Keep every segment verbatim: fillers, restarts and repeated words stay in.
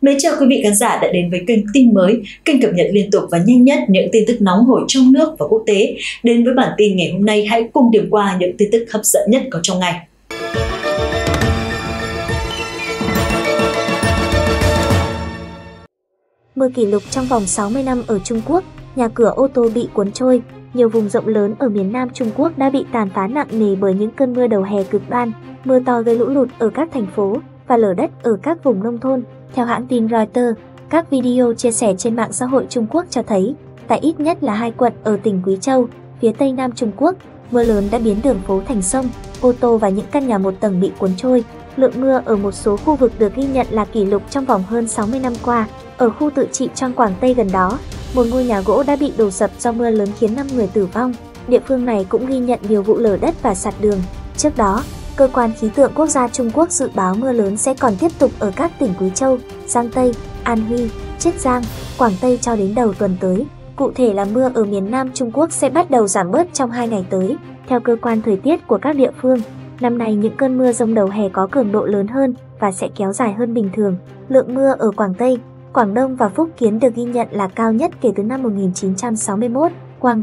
Mến chào quý vị khán giả đã đến với kênh Tin Mới, kênh cập nhật liên tục và nhanh nhất những tin tức nóng hổi trong nước và quốc tế. Đến với bản tin ngày hôm nay, hãy cùng điểm qua những tin tức hấp dẫn nhất có trong ngày. Mưa kỷ lục trong vòng sáu mươi năm ở Trung Quốc, nhà cửa ô tô bị cuốn trôi. Nhiều vùng rộng lớn ở miền Nam Trung Quốc đã bị tàn phá nặng nề bởi những cơn mưa đầu hè cực đoan. Mưa to gây lũ lụt ở các thành phố và lở đất ở các vùng nông thôn. Theo hãng tin Reuters, các video chia sẻ trên mạng xã hội Trung Quốc cho thấy, tại ít nhất là hai quận ở tỉnh Quý Châu, phía tây nam Trung Quốc, mưa lớn đã biến đường phố thành sông, ô tô và những căn nhà một tầng bị cuốn trôi. Lượng mưa ở một số khu vực được ghi nhận là kỷ lục trong vòng hơn sáu mươi năm qua. Ở khu tự trị Trang Quảng Tây gần đó, một ngôi nhà gỗ đã bị đổ sập do mưa lớn khiến năm người tử vong. Địa phương này cũng ghi nhận nhiều vụ lở đất và sạt đường. Trước đó, Cơ quan Khí tượng Quốc gia Trung Quốc dự báo mưa lớn sẽ còn tiếp tục ở các tỉnh Quý Châu, Giang Tây, An Huy, Chiết Giang, Quảng Tây cho đến đầu tuần tới. Cụ thể là mưa ở miền Nam Trung Quốc sẽ bắt đầu giảm bớt trong hai ngày tới. Theo cơ quan thời tiết của các địa phương, năm nay những cơn mưa dông đầu hè có cường độ lớn hơn và sẽ kéo dài hơn bình thường. Lượng mưa ở Quảng Tây, Quảng Đông và Phúc Kiến được ghi nhận là cao nhất kể từ năm một nghìn chín trăm sáu mươi mốt. Quang,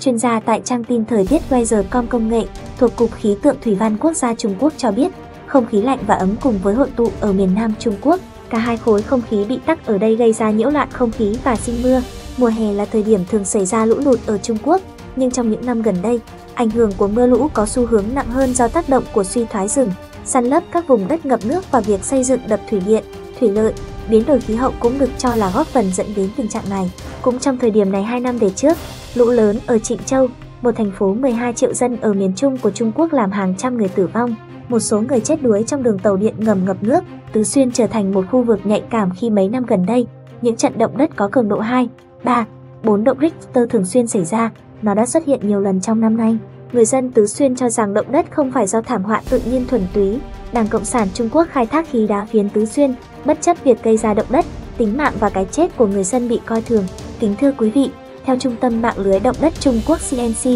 chuyên gia tại trang tin thời tiết Weather chấm com công nghệ thuộc Cục khí tượng Thủy văn quốc gia Trung Quốc cho biết, không khí lạnh và ấm cùng với hội tụ ở miền Nam Trung Quốc, cả hai khối không khí bị tắc ở đây gây ra nhiễu loạn không khí và sinh mưa. Mùa hè là thời điểm thường xảy ra lũ lụt ở Trung Quốc, nhưng trong những năm gần đây, ảnh hưởng của mưa lũ có xu hướng nặng hơn do tác động của suy thoái rừng, san lấp các vùng đất ngập nước và việc xây dựng đập thủy điện, thủy lợi. Biến đổi khí hậu cũng được cho là góp phần dẫn đến tình trạng này. Cũng trong thời điểm này hai năm về trước, lũ lớn ở Trịnh Châu, một thành phố mười hai triệu dân ở miền Trung của Trung Quốc làm hàng trăm người tử vong, một số người chết đuối trong đường tàu điện ngầm ngập nước. Tứ Xuyên trở thành một khu vực nhạy cảm khi mấy năm gần đây, những trận động đất có cường độ hai, ba, bốn độ Richter thường xuyên xảy ra, nó đã xuất hiện nhiều lần trong năm nay. Người dân Tứ Xuyên cho rằng động đất không phải do thảm họa tự nhiên thuần túy. Đảng Cộng sản Trung Quốc khai thác khí đá phiến Tứ Xuyên, bất chấp việc gây ra động đất, tính mạng và cái chết của người dân bị coi thường. Kính thưa quý vị, theo Trung tâm Mạng lưới Động đất Trung Quốc C N C,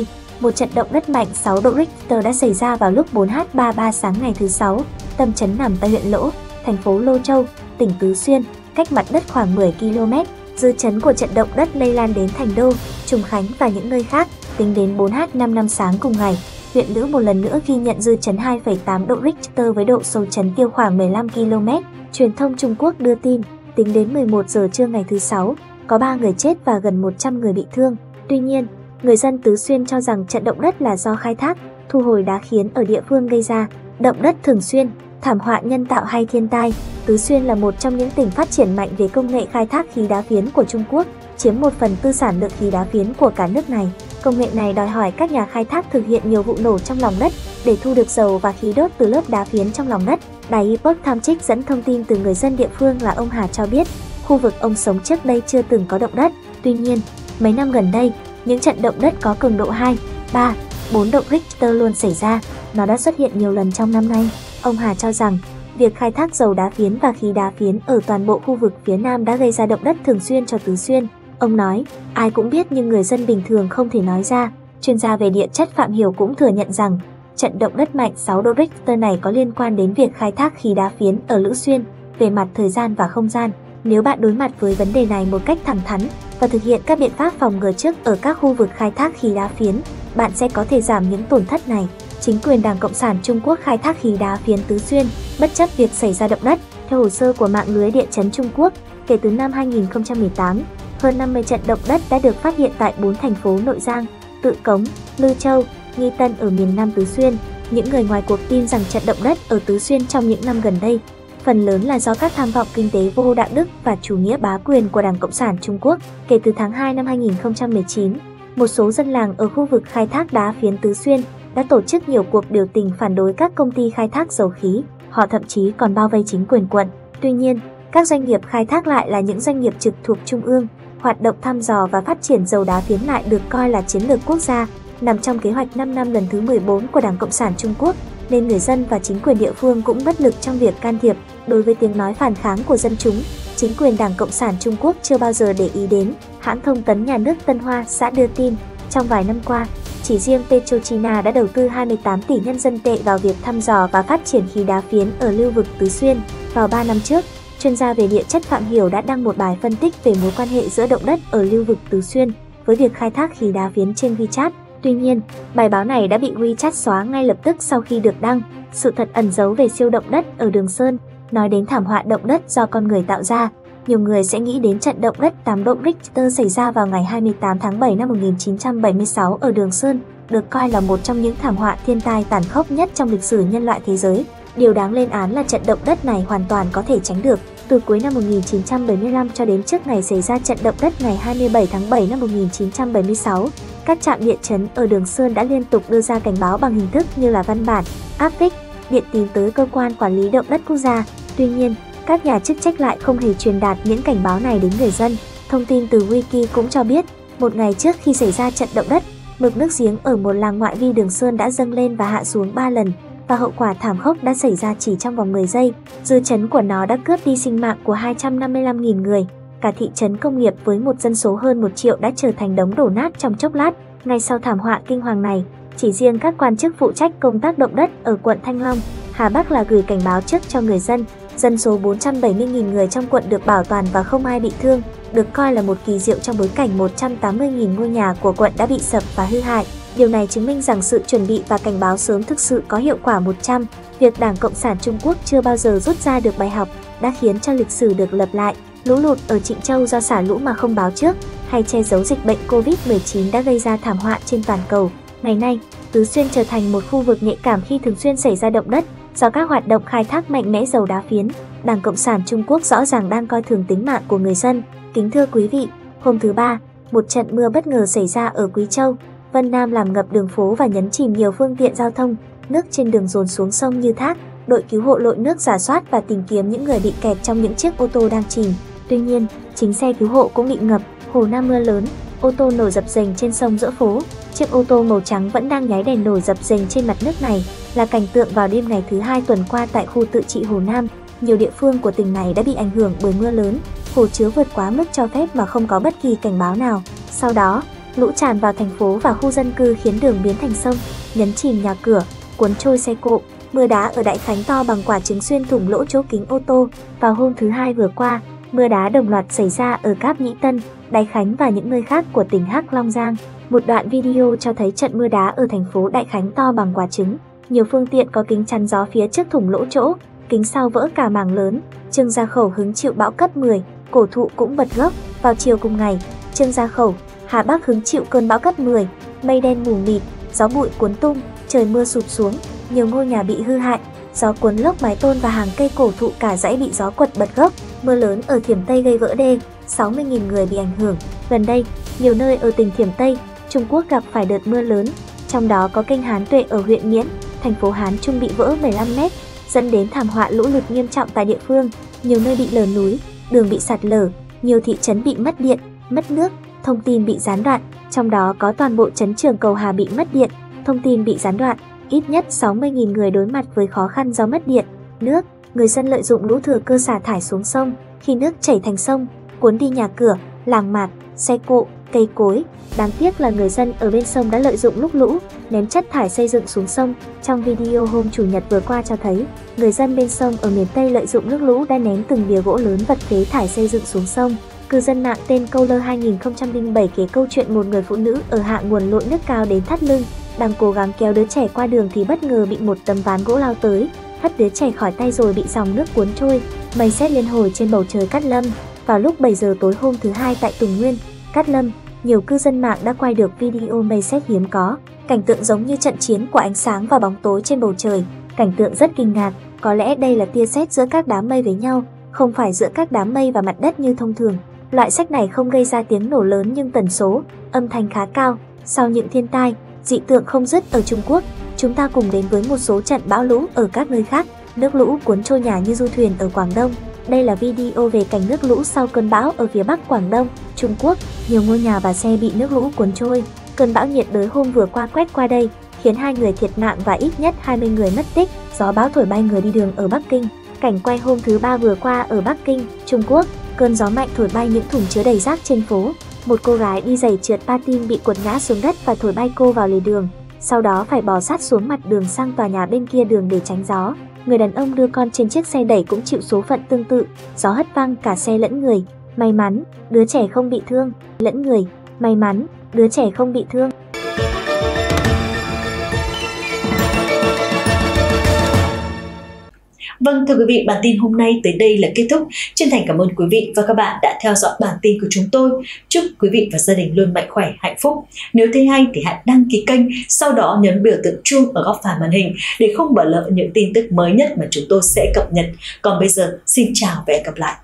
một trận động đất mạnh sáu độ Richter đã xảy ra vào lúc bốn giờ ba mươi ba sáng ngày thứ Sáu. Tâm chấn nằm tại huyện Lỗ, thành phố Lô Châu, tỉnh Tứ Xuyên, cách mặt đất khoảng mười ki lô mét. Dư chấn của trận động đất lây lan đến Thành Đô, Trùng Khánh và những nơi khác. Tính đến bốn giờ năm mươi lăm sáng cùng ngày, huyện Lữ một lần nữa ghi nhận dư chấn hai phẩy tám độ Richter với độ sâu chấn tiêu khoảng mười lăm ki lô mét. Truyền thông Trung Quốc đưa tin, tính đến mười một giờ trưa ngày thứ Sáu, có ba người chết và gần một trăm người bị thương. Tuy nhiên, người dân Tứ Xuyên cho rằng trận động đất là do khai thác, thu hồi đá khiến ở địa phương gây ra. Động đất thường xuyên, thảm họa nhân tạo hay thiên tai, Tứ Xuyên là một trong những tỉnh phát triển mạnh về công nghệ khai thác khí đá phiến của Trung Quốc, chiếm một phần tư sản lượng khí đá phiến của cả nước này. Công nghệ này đòi hỏi các nhà khai thác thực hiện nhiều vụ nổ trong lòng đất để thu được dầu và khí đốt từ lớp đá phiến trong lòng đất. Đài Epoch Times trích dẫn thông tin từ người dân địa phương là ông Hà cho biết, khu vực ông sống trước đây chưa từng có động đất. Tuy nhiên, mấy năm gần đây, những trận động đất có cường độ hai, ba, bốn độ Richter luôn xảy ra. Nó đã xuất hiện nhiều lần trong năm nay. Ông Hà cho rằng, việc khai thác dầu đá phiến và khí đá phiến ở toàn bộ khu vực phía Nam đã gây ra động đất thường xuyên cho Tứ Xuyên. Ông nói, ai cũng biết nhưng người dân bình thường không thể nói ra. Chuyên gia về địa chất Phạm Hiểu cũng thừa nhận rằng, trận động đất mạnh sáu độ Richter này có liên quan đến việc khai thác khí đá phiến ở Lữ Xuyên, về mặt thời gian và không gian. Nếu bạn đối mặt với vấn đề này một cách thẳng thắn và thực hiện các biện pháp phòng ngừa trước ở các khu vực khai thác khí đá phiến, bạn sẽ có thể giảm những tổn thất này. Chính quyền Đảng Cộng sản Trung Quốc khai thác khí đá phiến Tứ Xuyên, bất chấp việc xảy ra động đất. Theo hồ sơ của mạng lưới địa chấn Trung Quốc, kể từ năm hai nghìn không trăm mười tám, hơn năm mươi trận động đất đã được phát hiện tại bốn thành phố Nội Giang, Tự Cống, Lư Châu, Nghi Tân ở miền Nam Tứ Xuyên. Những người ngoài cuộc tin rằng trận động đất ở Tứ Xuyên trong những năm gần đây phần lớn là do các tham vọng kinh tế vô đạo đức và chủ nghĩa bá quyền của Đảng Cộng sản Trung Quốc. Kể từ tháng hai năm hai nghìn không trăm mười chín, một số dân làng ở khu vực khai thác đá phiến Tứ Xuyên đã tổ chức nhiều cuộc biểu tình phản đối các công ty khai thác dầu khí. Họ thậm chí còn bao vây chính quyền quận. Tuy nhiên, các doanh nghiệp khai thác lại là những doanh nghiệp trực thuộc trung ương. Hoạt động thăm dò và phát triển dầu đá phiến lại được coi là chiến lược quốc gia, nằm trong kế hoạch năm năm lần thứ mười bốn của Đảng Cộng sản Trung Quốc, nên người dân và chính quyền địa phương cũng bất lực trong việc can thiệp. Đối với tiếng nói phản kháng của dân chúng, chính quyền Đảng Cộng sản Trung Quốc chưa bao giờ để ý đến. Hãng thông tấn nhà nước Tân Hoa Xã đưa tin, trong vài năm qua, chỉ riêng Petrochina đã đầu tư hai mươi tám tỷ nhân dân tệ vào việc thăm dò và phát triển khí đá phiến ở lưu vực Tứ Xuyên. Vào ba năm trước, chuyên gia về địa chất Phạm Hiểu đã đăng một bài phân tích về mối quan hệ giữa động đất ở lưu vực Tứ Xuyên với việc khai thác khí đá phiến trên WeChat. Tuy nhiên, bài báo này đã bị WeChat xóa ngay lập tức sau khi được đăng. Sự thật ẩn giấu về siêu động đất ở Đường Sơn. Nói đến thảm họa động đất do con người tạo ra, nhiều người sẽ nghĩ đến trận động đất tám độ Richter xảy ra vào ngày hai mươi tám tháng bảy năm một nghìn chín trăm bảy mươi sáu ở Đường Sơn, được coi là một trong những thảm họa thiên tai tàn khốc nhất trong lịch sử nhân loại thế giới. Điều đáng lên án là trận động đất này hoàn toàn có thể tránh được. Từ cuối năm một nghìn chín trăm bảy mươi lăm cho đến trước ngày xảy ra trận động đất ngày hai mươi bảy tháng bảy năm một nghìn chín trăm bảy mươi sáu, các trạm địa chấn ở Đường Sơn đã liên tục đưa ra cảnh báo bằng hình thức như là văn bản, áp phích, điện tín tới cơ quan quản lý động đất quốc gia. Tuy nhiên, các nhà chức trách lại không hề truyền đạt những cảnh báo này đến người dân. Thông tin từ Wiki cũng cho biết, một ngày trước khi xảy ra trận động đất, mực nước giếng ở một làng ngoại vi Đường Sơn đã dâng lên và hạ xuống ba lần, và hậu quả thảm khốc đã xảy ra chỉ trong vòng mười giây. Dư chấn của nó đã cướp đi sinh mạng của hai trăm năm mươi lăm nghìn người. Cả thị trấn công nghiệp với một dân số hơn một triệu đã trở thành đống đổ nát trong chốc lát. Ngay sau thảm họa kinh hoàng này, chỉ riêng các quan chức phụ trách công tác động đất ở quận Thanh Long, Hà Bắc là gửi cảnh báo trước cho người dân. Dân số bốn trăm bảy mươi nghìn người trong quận được bảo toàn và không ai bị thương, được coi là một kỳ diệu trong bối cảnh một trăm tám mươi nghìn ngôi nhà của quận đã bị sập và hư hại. Điều này chứng minh rằng sự chuẩn bị và cảnh báo sớm thực sự có hiệu quả một trăm. Việc Đảng Cộng sản Trung Quốc chưa bao giờ rút ra được bài học đã khiến cho lịch sử được lặp lại. Lũ lụt ở Trịnh Châu do xả lũ mà không báo trước hay che giấu dịch bệnh Covid mười chín đã gây ra thảm họa trên toàn cầu. Ngày nay, Tứ Xuyên trở thành một khu vực nhạy cảm khi thường xuyên xảy ra động đất do các hoạt động khai thác mạnh mẽ dầu đá phiến. Đảng Cộng sản Trung Quốc rõ ràng đang coi thường tính mạng của người dân. Kính thưa quý vị, hôm thứ Ba, một trận mưa bất ngờ xảy ra ở Quý Châu, Vân Nam làm ngập đường phố và nhấn chìm nhiều phương tiện giao thông, nước trên đường dồn xuống sông như thác. Đội cứu hộ lội nước rà soát và tìm kiếm những người bị kẹt trong những chiếc ô tô đang chìm. Tuy nhiên, chính xe cứu hộ cũng bị ngập. Hồ Nam mưa lớn, ô tô nổi dập dềnh trên sông giữa phố. Chiếc ô tô màu trắng vẫn đang nháy đèn nổi dập dềnh trên mặt nước này là cảnh tượng vào đêm ngày thứ hai tuần qua tại khu tự trị Hồ Nam. Nhiều địa phương của tỉnh này đã bị ảnh hưởng bởi mưa lớn, hồ chứa vượt quá mức cho phép mà không có bất kỳ cảnh báo nào. Sau đó, lũ tràn vào thành phố và khu dân cư khiến đường biến thành sông, nhấn chìm nhà cửa, cuốn trôi xe cộ. Mưa đá ở Đại Khánh to bằng quả trứng xuyên thủng lỗ chỗ kính ô tô. Vào hôm thứ Hai vừa qua, mưa đá đồng loạt xảy ra ở Cáp Nhĩ Tân, Đại Khánh và những nơi khác của tỉnh Hắc Long Giang. Một đoạn video cho thấy trận mưa đá ở thành phố Đại Khánh to bằng quả trứng. Nhiều phương tiện có kính chắn gió phía trước thủng lỗ chỗ, kính sau vỡ cả mảng lớn. Trương Gia Khẩu hứng chịu bão cấp mười, cổ thụ cũng bật gốc. Vào chiều cùng ngày, Trương Gia Khẩu, Hà Bắc hứng chịu cơn bão cấp mười, mây đen mù mịt, gió bụi cuốn tung, trời mưa sụp xuống, nhiều ngôi nhà bị hư hại, gió cuốn lốc mái tôn và hàng cây cổ thụ cả dãy bị gió quật bật gốc. Mưa lớn ở Thiểm Tây gây vỡ đê, sáu mươi nghìn người bị ảnh hưởng. Gần đây, nhiều nơi ở tỉnh Thiểm Tây, Trung Quốc gặp phải đợt mưa lớn, trong đó có kênh Hán Tuệ ở huyện Miễn, thành phố Hán Trung bị vỡ mười lăm mét, dẫn đến thảm họa lũ lụt nghiêm trọng tại địa phương. Nhiều nơi bị lở núi, đường bị sạt lở, nhiều thị trấn bị mất điện, mất nước, thông tin bị gián đoạn, trong đó có toàn bộ trấn Trường Cầu Hà bị mất điện, thông tin bị gián đoạn. Ít nhất sáu mươi nghìn người đối mặt với khó khăn do mất điện, nước. Người dân lợi dụng lũ thừa cơ xả thải xuống sông, khi nước chảy thành sông, cuốn đi nhà cửa, làng mạc, xe cộ, cây cối. Đáng tiếc là người dân ở bên sông đã lợi dụng lúc lũ, ném chất thải xây dựng xuống sông. Trong video hôm Chủ nhật vừa qua cho thấy, người dân bên sông ở miền Tây lợi dụng nước lũ đã ném từng bìa gỗ lớn vật phế thải xây dựng xuống sông. Cư dân mạng tên Câu Lơ hai không không bảy kể câu chuyện một người phụ nữ ở hạ nguồn lội nước cao đến thắt lưng, đang cố gắng kéo đứa trẻ qua đường thì bất ngờ bị một tấm ván gỗ lao tới, hất đứa trẻ khỏi tay rồi bị dòng nước cuốn trôi. Mây sét liên hồi trên bầu trời Cát Lâm. Vào lúc bảy giờ tối hôm thứ Hai tại Tùng Nguyên, Cát Lâm, nhiều cư dân mạng đã quay được video mây sét hiếm có. Cảnh tượng giống như trận chiến của ánh sáng và bóng tối trên bầu trời. Cảnh tượng rất kinh ngạc, có lẽ đây là tia sét giữa các đám mây với nhau, không phải giữa các đám mây và mặt đất như thông thường. Loại sét này không gây ra tiếng nổ lớn nhưng tần số, âm thanh khá cao. Sau những thiên tai, dị tượng không dứt ở Trung Quốc, chúng ta cùng đến với một số trận bão lũ ở các nơi khác. Nước lũ cuốn trôi nhà như du thuyền ở Quảng Đông. Đây là video về cảnh nước lũ sau cơn bão ở phía bắc Quảng Đông, Trung Quốc. Nhiều ngôi nhà và xe bị nước lũ cuốn trôi. Cơn bão nhiệt đới hôm vừa qua quét qua đây, khiến hai người thiệt mạng và ít nhất hai mươi người mất tích. Gió bão thổi bay người đi đường ở Bắc Kinh. Cảnh quay hôm thứ Ba vừa qua ở Bắc Kinh, Trung Quốc. Cơn gió mạnh thổi bay những thùng chứa đầy rác trên phố. Một cô gái đi giày trượt patin bị cuột ngã xuống đất và thổi bay cô vào lề đường. Sau đó phải bò sát xuống mặt đường sang tòa nhà bên kia đường để tránh gió. người đàn ông đưa con trên chiếc xe đẩy cũng chịu số phận tương tự, gió hất văng cả xe lẫn người, may mắn, đứa trẻ không bị thương, lẫn người, may mắn, đứa trẻ không bị thương. Vâng, thưa quý vị, bản tin hôm nay tới đây là kết thúc. Chân thành cảm ơn quý vị và các bạn đã theo dõi bản tin của chúng tôi. Chúc quý vị và gia đình luôn mạnh khỏe, hạnh phúc. Nếu thấy hay thì hãy đăng ký kênh, sau đó nhấn biểu tượng chuông ở góc phải màn hình để không bỏ lỡ những tin tức mới nhất mà chúng tôi sẽ cập nhật. Còn bây giờ, xin chào và hẹn gặp lại.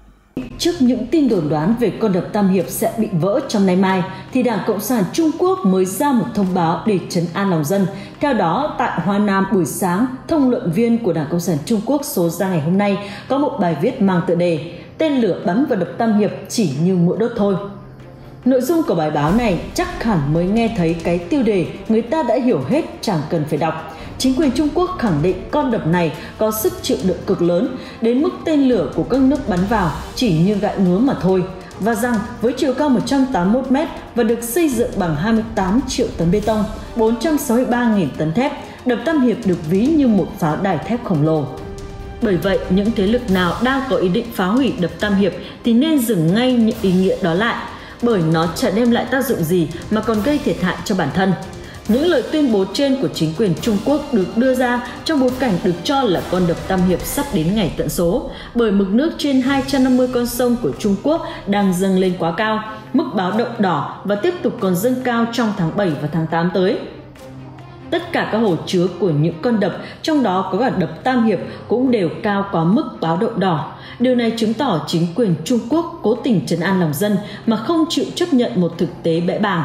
Trước những tin đồn đoán về con đập Tam Hiệp sẽ bị vỡ trong nay mai, thì Đảng Cộng sản Trung Quốc mới ra một thông báo để trấn an lòng dân. Theo đó, tại Hoa Nam buổi sáng, thông luận viên của Đảng Cộng sản Trung Quốc số ra ngày hôm nay có một bài viết mang tựa đề "Tên lửa bắn vào đập Tam Hiệp chỉ như mũi đốt thôi". Nội dung của bài báo này chắc hẳn mới nghe thấy cái tiêu đề người ta đã hiểu hết, chẳng cần phải đọc. Chính quyền Trung Quốc khẳng định con đập này có sức chịu đựng cực lớn, đến mức tên lửa của các nước bắn vào chỉ như gãi ngứa mà thôi, và rằng với chiều cao một trăm tám mươi mốt mét và được xây dựng bằng hai mươi tám triệu tấn bê tông, bốn trăm sáu mươi ba nghìn tấn thép, đập Tam Hiệp được ví như một pháo đài thép khổng lồ. Bởi vậy, những thế lực nào đang có ý định phá hủy đập Tam Hiệp thì nên dừng ngay những ý nghĩa đó lại, bởi nó chả đem lại tác dụng gì mà còn gây thiệt hại cho bản thân. Những lời tuyên bố trên của chính quyền Trung Quốc được đưa ra trong bối cảnh được cho là con đập Tam Hiệp sắp đến ngày tận số, bởi mực nước trên hai trăm năm mươi con sông của Trung Quốc đang dâng lên quá cao, mức báo động đỏ và tiếp tục còn dâng cao trong tháng bảy và tháng tám tới. Tất cả các hồ chứa của những con đập, trong đó có cả đập Tam Hiệp, cũng đều cao quá mức báo động đỏ. Điều này chứng tỏ chính quyền Trung Quốc cố tình trấn an lòng dân mà không chịu chấp nhận một thực tế bẽ bàng.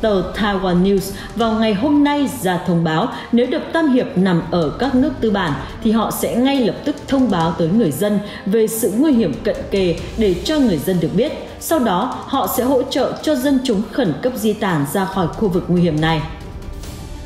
Tờ Taiwan News vào ngày hôm nay ra thông báo nếu đập Tam Hiệp nằm ở các nước tư bản thì họ sẽ ngay lập tức thông báo tới người dân về sự nguy hiểm cận kề để cho người dân được biết. Sau đó, họ sẽ hỗ trợ cho dân chúng khẩn cấp di tản ra khỏi khu vực nguy hiểm này.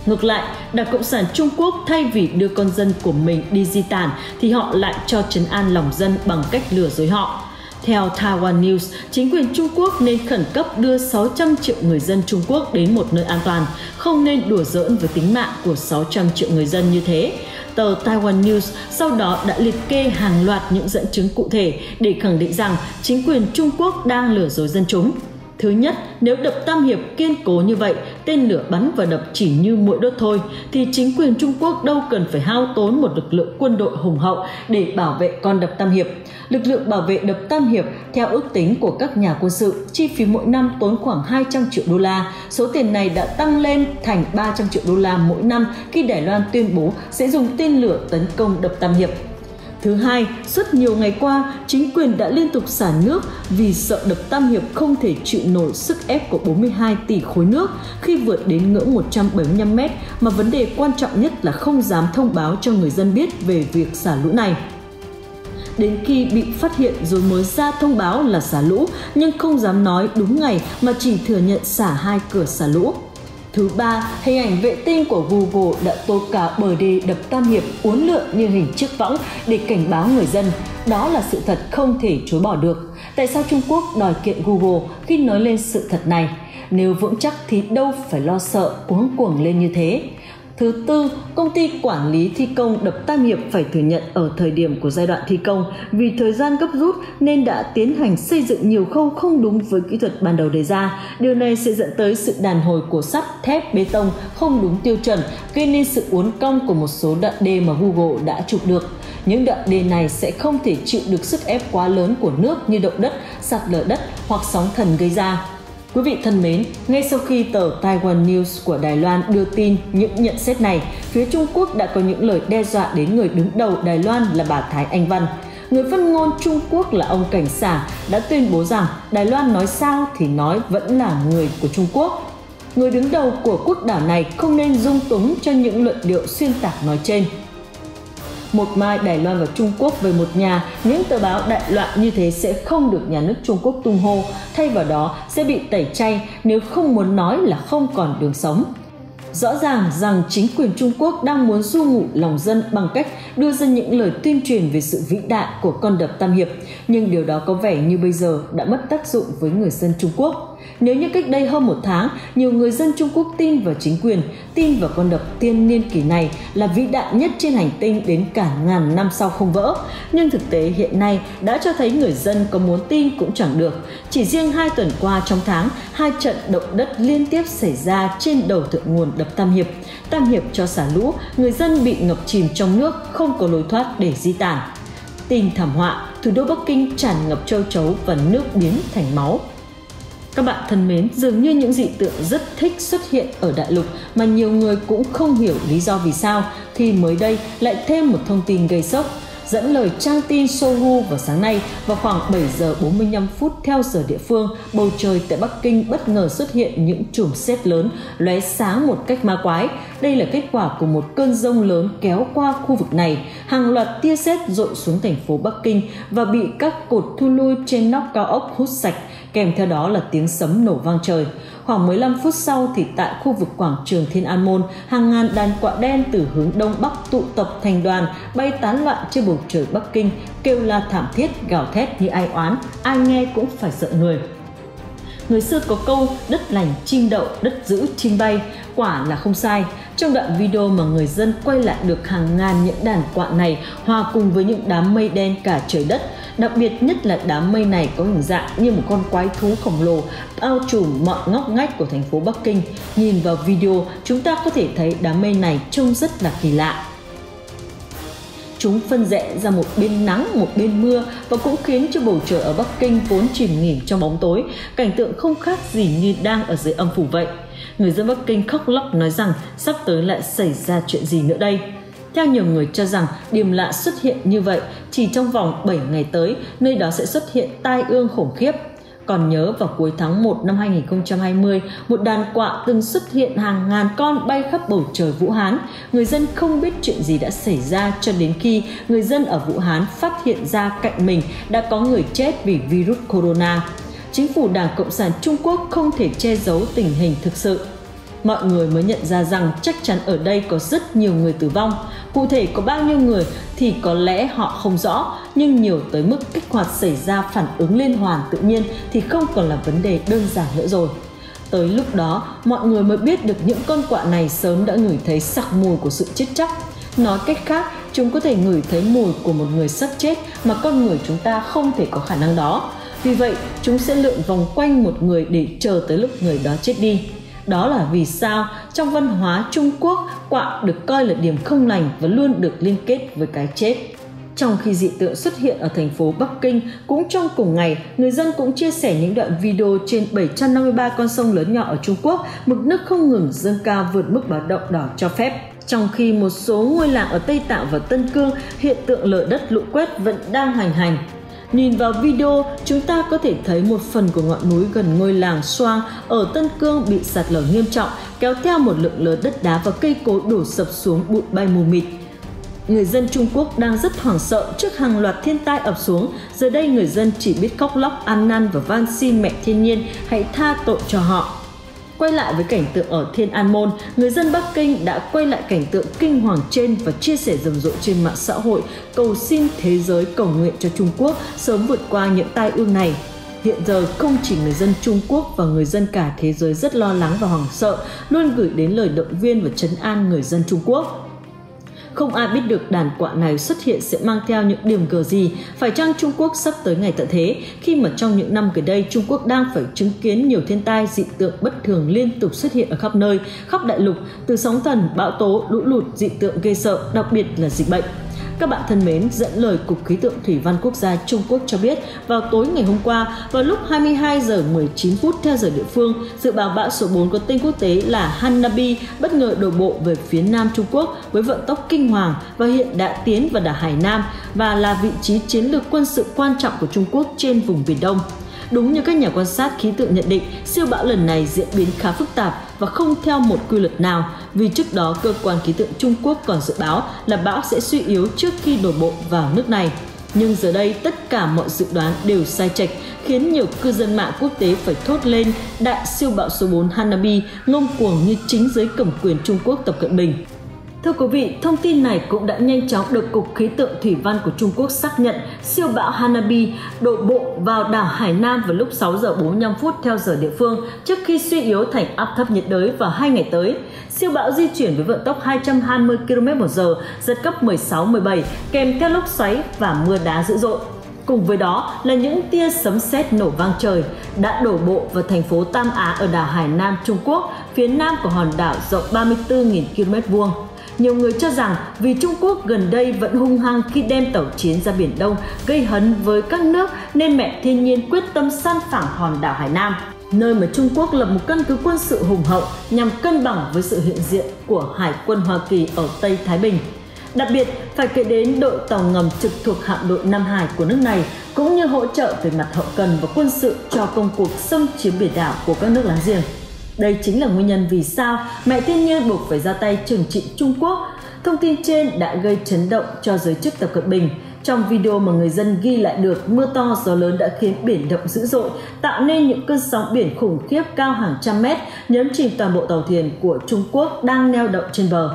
Ngược lại, Đảng Cộng sản Trung Quốc thay vì đưa con dân của mình đi di tản thì họ lại cho trấn an lòng dân bằng cách lừa dối họ. Theo Taiwan News, chính quyền Trung Quốc nên khẩn cấp đưa sáu trăm triệu người dân Trung Quốc đến một nơi an toàn, không nên đùa giỡn với tính mạng của sáu trăm triệu người dân như thế. Tờ Taiwan News sau đó đã liệt kê hàng loạt những dẫn chứng cụ thể để khẳng định rằng chính quyền Trung Quốc đang lừa dối dân chúng. Thứ nhất, nếu đập Tam Hiệp kiên cố như vậy, tên lửa bắn vào đập chỉ như muỗi đốt thôi, thì chính quyền Trung Quốc đâu cần phải hao tốn một lực lượng quân đội hùng hậu để bảo vệ con đập Tam Hiệp. Lực lượng bảo vệ đập Tam Hiệp, theo ước tính của các nhà quân sự, chi phí mỗi năm tốn khoảng hai trăm triệu đô la. Số tiền này đã tăng lên thành ba trăm triệu đô la mỗi năm khi Đài Loan tuyên bố sẽ dùng tên lửa tấn công đập Tam Hiệp. Thứ hai, suốt nhiều ngày qua, chính quyền đã liên tục xả nước vì sợ đập Tam Hiệp không thể chịu nổi sức ép của bốn mươi hai tỷ khối nước khi vượt đến ngưỡng một trăm bảy mươi lăm mét, mà vấn đề quan trọng nhất là không dám thông báo cho người dân biết về việc xả lũ này. Đến khi bị phát hiện rồi mới ra thông báo là xả lũ, nhưng không dám nói đúng ngày mà chỉ thừa nhận xả hai cửa xả lũ. Thứ ba, hình ảnh vệ tinh của Google đã tố cáo bờ đê đập Tam Hiệp uốn lượn như hình chiếc võng để cảnh báo người dân. Đó là sự thật không thể chối bỏ được. Tại sao Trung Quốc đòi kiện Google khi nói lên sự thật này? Nếu vững chắc thì đâu phải lo sợ cuống cuồng lên như thế. Thứ tư, công ty quản lý thi công đập Tam Hiệp phải thừa nhận ở thời điểm của giai đoạn thi công vì thời gian gấp rút nên đã tiến hành xây dựng nhiều khâu không đúng với kỹ thuật ban đầu đề ra. Điều này sẽ dẫn tới sự đàn hồi của sắt, thép, bê tông không đúng tiêu chuẩn, gây nên sự uốn cong của một số đoạn đê mà Google đã chụp được. Những đoạn đê này sẽ không thể chịu được sức ép quá lớn của nước như động đất, sạt lở đất hoặc sóng thần gây ra. Quý vị thân mến, ngay sau khi tờ Taiwan News của Đài Loan đưa tin những nhận xét này, phía Trung Quốc đã có những lời đe dọa đến người đứng đầu Đài Loan là bà Thái Anh Văn. Người phát ngôn Trung Quốc là ông Cảnh Xà đã tuyên bố rằng Đài Loan nói sao thì nói vẫn là người của Trung Quốc. Người đứng đầu của quốc đảo này không nên dung túng cho những luận điệu xuyên tạc nói trên. Một mai Đài Loan và Trung Quốc về một nhà, những tờ báo đại loạn như thế sẽ không được nhà nước Trung Quốc tung hô, thay vào đó sẽ bị tẩy chay nếu không muốn nói là không còn đường sống. Rõ ràng rằng chính quyền Trung Quốc đang muốn du ngụ lòng dân bằng cách đưa ra những lời tuyên truyền về sự vĩ đại của con đập Tam Hiệp, nhưng điều đó có vẻ như bây giờ đã mất tác dụng với người dân Trung Quốc. Nếu như cách đây hơn một tháng, nhiều người dân Trung Quốc tin vào chính quyền, tin vào con đập tiên niên kỷ này là vĩ đại nhất trên hành tinh đến cả ngàn năm sau không vỡ. Nhưng thực tế hiện nay đã cho thấy người dân có muốn tin cũng chẳng được. Chỉ riêng hai tuần qua trong tháng, hai trận động đất liên tiếp xảy ra trên đầu thượng nguồn đập Tam Hiệp. Tam Hiệp cho xả lũ, người dân bị ngập chìm trong nước, không có lối thoát để di tản. Tin thảm họa, thủ đô Bắc Kinh tràn ngập châu chấu và nước biến thành máu. Các bạn thân mến, dường như những dị tượng rất thích xuất hiện ở đại lục mà nhiều người cũng không hiểu lý do vì sao, thì mới đây lại thêm một thông tin gây sốc. Dẫn lời trang tin Sohu vào sáng nay, vào khoảng bảy giờ bốn mươi lăm phút theo giờ địa phương, bầu trời tại Bắc Kinh bất ngờ xuất hiện những chùm sét lớn, lóe sáng một cách ma quái. Đây là kết quả của một cơn dông lớn kéo qua khu vực này. Hàng loạt tia sét dội xuống thành phố Bắc Kinh và bị các cột thu lui trên nóc cao ốc hút sạch, kèm theo đó là tiếng sấm nổ vang trời. Khoảng mười lăm phút sau thì tại khu vực quảng trường Thiên An Môn, hàng ngàn đàn quạ đen từ hướng Đông Bắc tụ tập thành đoàn, bay tán loạn trên bầu trời Bắc Kinh, kêu la thảm thiết, gào thét như ai oán, ai nghe cũng phải sợ người. Người xưa có câu đất lành chim đậu, đất giữ chim bay, quả là không sai. Trong đoạn video mà người dân quay lại được hàng ngàn những đàn quạ này hòa cùng với những đám mây đen cả trời đất. Đặc biệt nhất là đám mây này có hình dạng như một con quái thú khổng lồ bao trùm mọi ngóc ngách của thành phố Bắc Kinh. Nhìn vào video, chúng ta có thể thấy đám mây này trông rất là kỳ lạ. Chúng phân rẽ ra một bên nắng, một bên mưa và cũng khiến cho bầu trời ở Bắc Kinh vốn chìm nghỉm trong bóng tối, cảnh tượng không khác gì như đang ở dưới âm phủ vậy. Người dân Bắc Kinh khóc lóc nói rằng sắp tới lại xảy ra chuyện gì nữa đây. Theo nhiều người cho rằng, điểm lạ xuất hiện như vậy chỉ trong vòng bảy ngày tới, nơi đó sẽ xuất hiện tai ương khủng khiếp. Còn nhớ vào cuối tháng một năm hai nghìn không trăm hai mươi, một đàn quạ từng xuất hiện hàng ngàn con bay khắp bầu trời Vũ Hán. Người dân không biết chuyện gì đã xảy ra cho đến khi người dân ở Vũ Hán phát hiện ra cạnh mình đã có người chết vì virus corona. Chính phủ Đảng Cộng sản Trung Quốc không thể che giấu tình hình thực sự. Mọi người mới nhận ra rằng chắc chắn ở đây có rất nhiều người tử vong. Cụ thể có bao nhiêu người thì có lẽ họ không rõ, nhưng nhiều tới mức kích hoạt xảy ra phản ứng liên hoàn tự nhiên thì không còn là vấn đề đơn giản nữa rồi. Tới lúc đó, mọi người mới biết được những con quạ này sớm đã ngửi thấy sặc mùi của sự chết chóc. Nói cách khác, chúng có thể ngửi thấy mùi của một người sắp chết mà con người chúng ta không thể có khả năng đó. Vì vậy, chúng sẽ lượn vòng quanh một người để chờ tới lúc người đó chết đi. Đó là vì sao trong văn hóa Trung Quốc, quạ được coi là điểm không lành và luôn được liên kết với cái chết. Trong khi dị tượng xuất hiện ở thành phố Bắc Kinh, cũng trong cùng ngày, người dân cũng chia sẻ những đoạn video trên bảy trăm năm mươi ba con sông lớn nhỏ ở Trung Quốc, mực nước không ngừng dâng cao vượt mức báo động đỏ cho phép. Trong khi một số ngôi làng ở Tây Tạng và Tân Cương, hiện tượng lở đất lũ quét vẫn đang hoành hành. Nhìn vào video, chúng ta có thể thấy một phần của ngọn núi gần ngôi làng Soang ở Tân Cương bị sạt lở nghiêm trọng, kéo theo một lượng lớn đất đá và cây cối đổ sập xuống bụi bay mù mịt. Người dân Trung Quốc đang rất hoảng sợ trước hàng loạt thiên tai ập xuống, giờ đây người dân chỉ biết khóc lóc ăn năn và van xin mẹ thiên nhiên hãy tha tội cho họ. Quay lại với cảnh tượng ở Thiên An Môn, người dân Bắc Kinh đã quay lại cảnh tượng kinh hoàng trên và chia sẻ rầm rộ trên mạng xã hội, cầu xin thế giới cầu nguyện cho Trung Quốc sớm vượt qua những tai ương này. Hiện giờ, không chỉ người dân Trung Quốc và người dân cả thế giới rất lo lắng và hoảng sợ, luôn gửi đến lời động viên và trấn an người dân Trung Quốc. Không ai biết được đàn quạ này xuất hiện sẽ mang theo những điểm gờ gì, phải chăng Trung Quốc sắp tới ngày tận thế, khi mà trong những năm gần đây Trung Quốc đang phải chứng kiến nhiều thiên tai dị tượng bất thường liên tục xuất hiện ở khắp nơi, khắp đại lục, từ sóng thần, bão tố, lũ lụt, dị tượng gây sợ, đặc biệt là dịch bệnh. Các bạn thân mến, dẫn lời Cục khí tượng Thủy văn quốc gia Trung Quốc cho biết, vào tối ngày hôm qua, vào lúc hai mươi hai giờ mười chín phút theo giờ địa phương, dự báo bão số bốn có tên quốc tế là Hanabi bất ngờ đổ bộ về phía Nam Trung Quốc với vận tốc kinh hoàng và hiện đã tiến vào đảo Hải Nam và là vị trí chiến lược quân sự quan trọng của Trung Quốc trên vùng Biển Đông. Đúng như các nhà quan sát khí tượng nhận định, siêu bão lần này diễn biến khá phức tạp và không theo một quy luật nào, vì trước đó cơ quan khí tượng Trung Quốc còn dự báo là bão sẽ suy yếu trước khi đổ bộ vào nước này. Nhưng giờ đây, tất cả mọi dự đoán đều sai chệch, khiến nhiều cư dân mạng quốc tế phải thốt lên đại siêu bão số bốn Hanabi ngông cuồng như chính giới cầm quyền Trung Quốc Tập Cận Bình. Thưa quý vị, thông tin này cũng đã nhanh chóng được Cục khí tượng Thủy văn của Trung Quốc xác nhận siêu bão Hanabi đổ bộ vào đảo Hải Nam vào lúc sáu giờ bốn mươi lăm phút theo giờ địa phương trước khi suy yếu thành áp thấp nhiệt đới vào hai ngày tới. Siêu bão di chuyển với vận tốc hai trăm hai mươi ki lô mét trên giờ, giật cấp mười sáu mười bảy, kèm theo lốc xoáy và mưa đá dữ dội. Cùng với đó là những tia sấm sét nổ vang trời đã đổ bộ vào thành phố Tam Á ở đảo Hải Nam, Trung Quốc, phía nam của hòn đảo rộng ba mươi tư nghìn ki lô mét vuông. Nhiều người cho rằng vì Trung Quốc gần đây vẫn hung hăng khi đem tàu chiến ra Biển Đông gây hấn với các nước nên mẹ thiên nhiên quyết tâm san phẳng hòn đảo Hải Nam, nơi mà Trung Quốc lập một căn cứ quân sự hùng hậu nhằm cân bằng với sự hiện diện của Hải quân Hoa Kỳ ở Tây Thái Bình. Đặc biệt, phải kể đến đội tàu ngầm trực thuộc hạm đội Nam Hải của nước này, cũng như hỗ trợ về mặt hậu cần và quân sự cho công cuộc xâm chiếm biển đảo của các nước láng giềng. Đây chính là nguyên nhân vì sao mẹ thiên nhiên buộc phải ra tay trừng trị Trung Quốc. Thông tin trên đã gây chấn động cho giới chức Tập Cận Bình. Trong video mà người dân ghi lại được, mưa to gió lớn đã khiến biển động dữ dội, tạo nên những cơn sóng biển khủng khiếp cao hàng trăm mét, nhấn chìm toàn bộ tàu thuyền của Trung Quốc đang neo đậu trên bờ.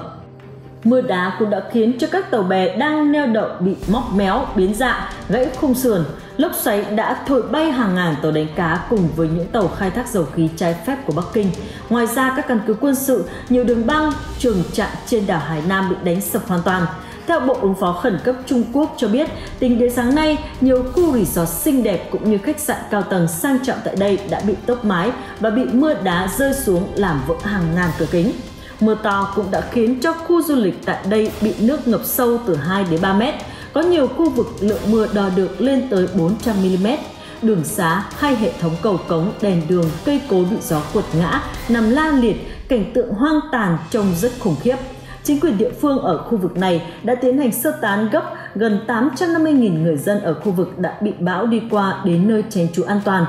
Mưa đá cũng đã khiến cho các tàu bè đang neo đậu bị móc méo, biến dạng, gãy khung sườn. Lốc xoáy đã thổi bay hàng ngàn tàu đánh cá cùng với những tàu khai thác dầu khí trái phép của Bắc Kinh. Ngoài ra, các căn cứ quân sự, nhiều đường băng, trường trạm trên đảo Hải Nam bị đánh sập hoàn toàn. Theo Bộ ứng phó khẩn cấp Trung Quốc cho biết, tính đến sáng nay, nhiều khu resort xinh đẹp cũng như khách sạn cao tầng sang trọng tại đây đã bị tốc mái và bị mưa đá rơi xuống làm vỡ hàng ngàn cửa kính. Mưa to cũng đã khiến cho khu du lịch tại đây bị nước ngập sâu từ hai đến ba mét. Có nhiều khu vực lượng mưa đo được lên tới bốn trăm mi li mét. Đường xá hay hệ thống cầu cống, đèn đường, cây cối bị gió quật ngã, nằm la liệt, cảnh tượng hoang tàn trông rất khủng khiếp. Chính quyền địa phương ở khu vực này đã tiến hành sơ tán gấp gần tám trăm năm mươi nghìn người dân ở khu vực đã bị bão đi qua đến nơi tránh trú an toàn.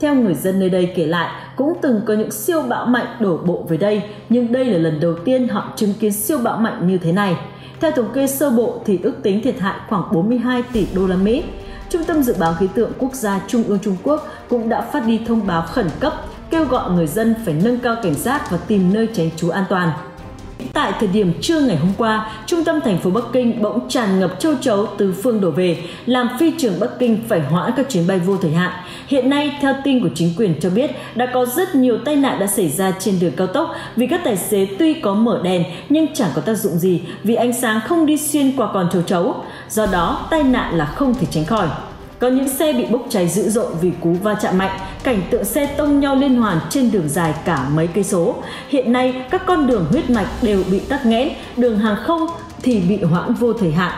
Theo người dân nơi đây kể lại, cũng từng có những siêu bão mạnh đổ bộ về đây, nhưng đây là lần đầu tiên họ chứng kiến siêu bão mạnh như thế này. Theo thống kê sơ bộ thì ước tính thiệt hại khoảng bốn mươi hai tỷ đô la Mỹ. Trung tâm dự báo khí tượng quốc gia Trung ương Trung Quốc cũng đã phát đi thông báo khẩn cấp kêu gọi người dân phải nâng cao cảnh giác và tìm nơi tránh trú an toàn. Tại thời điểm trưa ngày hôm qua, trung tâm thành phố Bắc Kinh bỗng tràn ngập châu chấu từ phương đổ về, làm phi trường Bắc Kinh phải hoãn các chuyến bay vô thời hạn. Hiện nay, theo tin của chính quyền cho biết, đã có rất nhiều tai nạn đã xảy ra trên đường cao tốc vì các tài xế tuy có mở đèn nhưng chẳng có tác dụng gì vì ánh sáng không đi xuyên qua con châu chấu. Do đó, tai nạn là không thể tránh khỏi. Có những xe bị bốc cháy dữ dội vì cú va chạm mạnh, cảnh tượng xe tông nhau liên hoàn trên đường dài cả mấy cây số. Hiện nay, các con đường huyết mạch đều bị tắc nghẽn, đường hàng không thì bị hoãn vô thời hạn.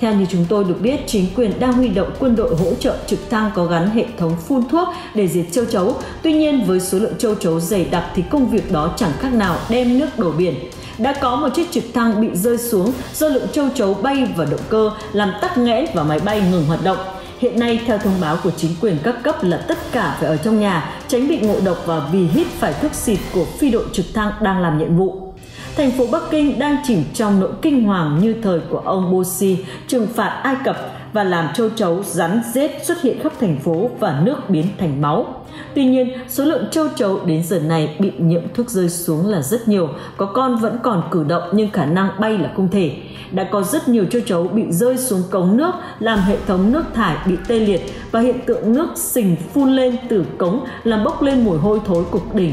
Theo như chúng tôi được biết, chính quyền đang huy động quân đội hỗ trợ trực thăng có gắn hệ thống phun thuốc để diệt châu chấu. Tuy nhiên, với số lượng châu chấu dày đặc thì công việc đó chẳng khác nào đem nước đổ biển. Đã có một chiếc trực thăng bị rơi xuống do lượng châu chấu bay vào động cơ làm tắc nghẽn và máy bay ngừng hoạt động. Hiện nay, theo thông báo của chính quyền các cấp là tất cả phải ở trong nhà, tránh bị ngộ độc và vì hít phải thuốc xịt của phi đội trực thăng đang làm nhiệm vụ. Thành phố Bắc Kinh đang chìm trong nỗi kinh hoàng như thời của ông Morsi trừng phạt Ai Cập và làm châu chấu rắn rết xuất hiện khắp thành phố và nước biến thành máu. Tuy nhiên, số lượng châu chấu đến giờ này bị nhiễm thuốc rơi xuống là rất nhiều, có con vẫn còn cử động nhưng khả năng bay là không thể. Đã có rất nhiều châu chấu bị rơi xuống cống nước, làm hệ thống nước thải bị tê liệt và hiện tượng nước sình phun lên từ cống làm bốc lên mùi hôi thối cục đỉnh.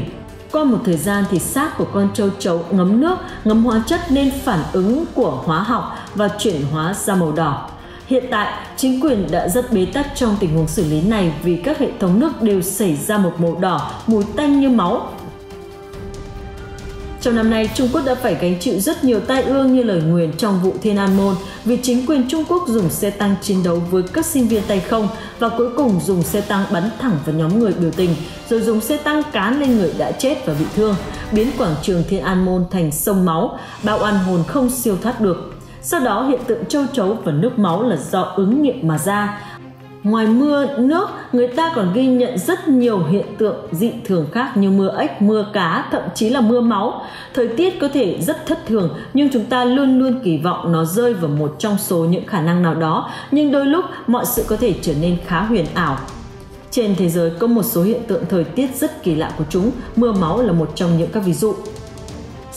Qua một thời gian thì xác của con châu chấu ngấm nước, ngấm hóa chất nên phản ứng của hóa học và chuyển hóa ra màu đỏ. Hiện tại, chính quyền đã rất bế tắc trong tình huống xử lý này vì các hệ thống nước đều xảy ra một màu đỏ, mùi tanh như máu. Trong năm nay, Trung Quốc đã phải gánh chịu rất nhiều tai ương như lời nguyền trong vụ Thiên An Môn vì chính quyền Trung Quốc dùng xe tăng chiến đấu với các sinh viên tay không và cuối cùng dùng xe tăng bắn thẳng vào nhóm người biểu tình, rồi dùng xe tăng cán lên người đã chết và bị thương, biến quảng trường Thiên An Môn thành sông máu, bao oan hồn không siêu thoát được. Sau đó, hiện tượng châu chấu và nước máu là do ứng nghiệm mà ra. Ngoài mưa, nước, người ta còn ghi nhận rất nhiều hiện tượng dị thường khác như mưa ếch, mưa cá, thậm chí là mưa máu. Thời tiết có thể rất thất thường, nhưng chúng ta luôn luôn kỳ vọng nó rơi vào một trong số những khả năng nào đó, nhưng đôi lúc mọi sự có thể trở nên khá huyền ảo. Trên thế giới có một số hiện tượng thời tiết rất kỳ lạ của chúng, mưa máu là một trong những các ví dụ.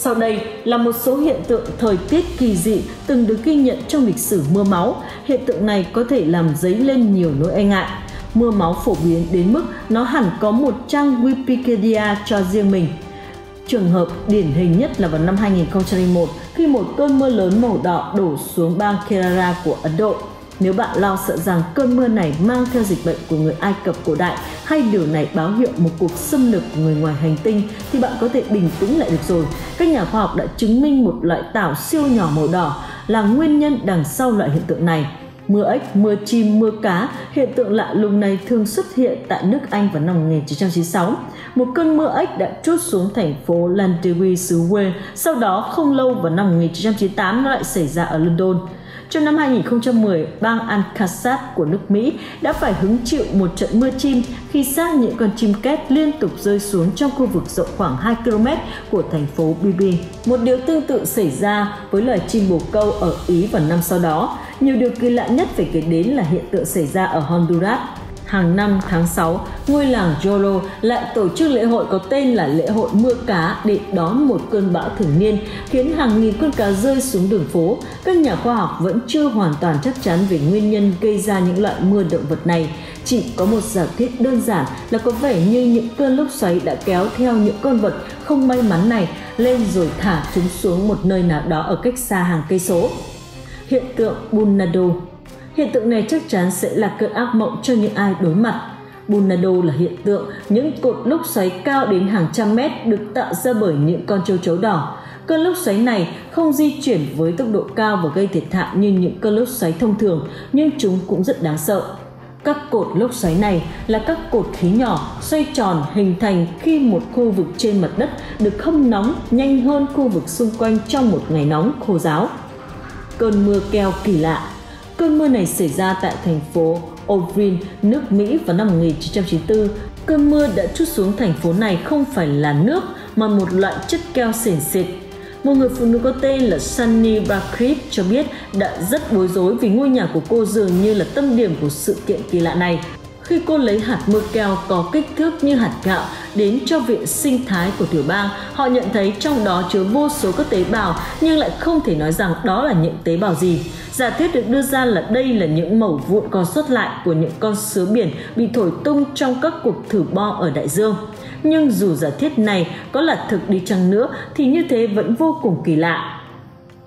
Sau đây là một số hiện tượng thời tiết kỳ dị từng được ghi nhận trong lịch sử mưa máu. Hiện tượng này có thể làm dấy lên nhiều nỗi e ngại. Mưa máu phổ biến đến mức nó hẳn có một trang Wikipedia cho riêng mình. Trường hợp điển hình nhất là vào năm hai nghìn không trăm lẻ một khi một cơn mưa lớn màu đỏ đổ xuống bang Kerala của Ấn Độ. Nếu bạn lo sợ rằng cơn mưa này mang theo dịch bệnh của người Ai Cập cổ đại hay điều này báo hiệu một cuộc xâm lược của người ngoài hành tinh thì bạn có thể bình tĩnh lại được rồi. Các nhà khoa học đã chứng minh một loại tảo siêu nhỏ màu đỏ là nguyên nhân đằng sau loại hiện tượng này. Mưa ếch, mưa chim, mưa cá, hiện tượng lạ lùng này thường xuất hiện tại nước Anh vào năm một nghìn chín trăm chín mươi sáu. Một cơn mưa ếch đã trút xuống thành phố Llandewi xứ Wales, sau đó không lâu vào năm một nghìn chín trăm chín mươi tám nó lại xảy ra ở London. Trong năm hai nghìn không trăm mười, bang Arkansas của nước Mỹ đã phải hứng chịu một trận mưa chim khi xác những con chim két liên tục rơi xuống trong khu vực rộng khoảng hai ki lô mét của thành phố Bibi. Một điều tương tự xảy ra với loài chim bồ câu ở Ý vào năm sau đó. Nhiều điều kỳ lạ nhất phải kể đến là hiện tượng xảy ra ở Honduras. Hàng năm tháng sáu, ngôi làng Jolo lại tổ chức lễ hội có tên là lễ hội mưa cá để đón một cơn bão thường niên, khiến hàng nghìn con cá rơi xuống đường phố. Các nhà khoa học vẫn chưa hoàn toàn chắc chắn về nguyên nhân gây ra những loại mưa động vật này. Chỉ có một giả thuyết đơn giản là có vẻ như những cơn lốc xoáy đã kéo theo những con vật không may mắn này lên rồi thả chúng xuống một nơi nào đó ở cách xa hàng cây số. Hiện tượng Bunado. Hiện tượng này chắc chắn sẽ là cơn ác mộng cho những ai đối mặt. Bunado là hiện tượng những cột lốc xoáy cao đến hàng trăm mét được tạo ra bởi những con châu chấu đỏ. Cơn lốc xoáy này không di chuyển với tốc độ cao và gây thiệt hại như những cơn lốc xoáy thông thường, nhưng chúng cũng rất đáng sợ. Các cột lốc xoáy này là các cột khí nhỏ xoay tròn hình thành khi một khu vực trên mặt đất được hâm nóng nhanh hơn khu vực xung quanh trong một ngày nóng khô ráo. Cơn mưa keo kỳ lạ. Cơn mưa này xảy ra tại thành phố Orin, nước Mỹ vào năm một nghìn chín trăm chín mươi tư. Cơn mưa đã trút xuống thành phố này không phải là nước mà một loại chất keo sền sệt. Một người phụ nữ có tên là Sunny Barclay cho biết đã rất bối rối vì ngôi nhà của cô dường như là tâm điểm của sự kiện kỳ lạ này. Khi cô lấy hạt mưa keo có kích thước như hạt gạo đến cho viện sinh thái của tiểu bang, họ nhận thấy trong đó chứa vô số các tế bào nhưng lại không thể nói rằng đó là những tế bào gì. Giả thuyết được đưa ra là đây là những mẩu vụn còn sót lại của những con sứa biển bị thổi tung trong các cuộc thử bom ở đại dương. Nhưng dù giả thuyết này có là thực đi chăng nữa thì như thế vẫn vô cùng kỳ lạ.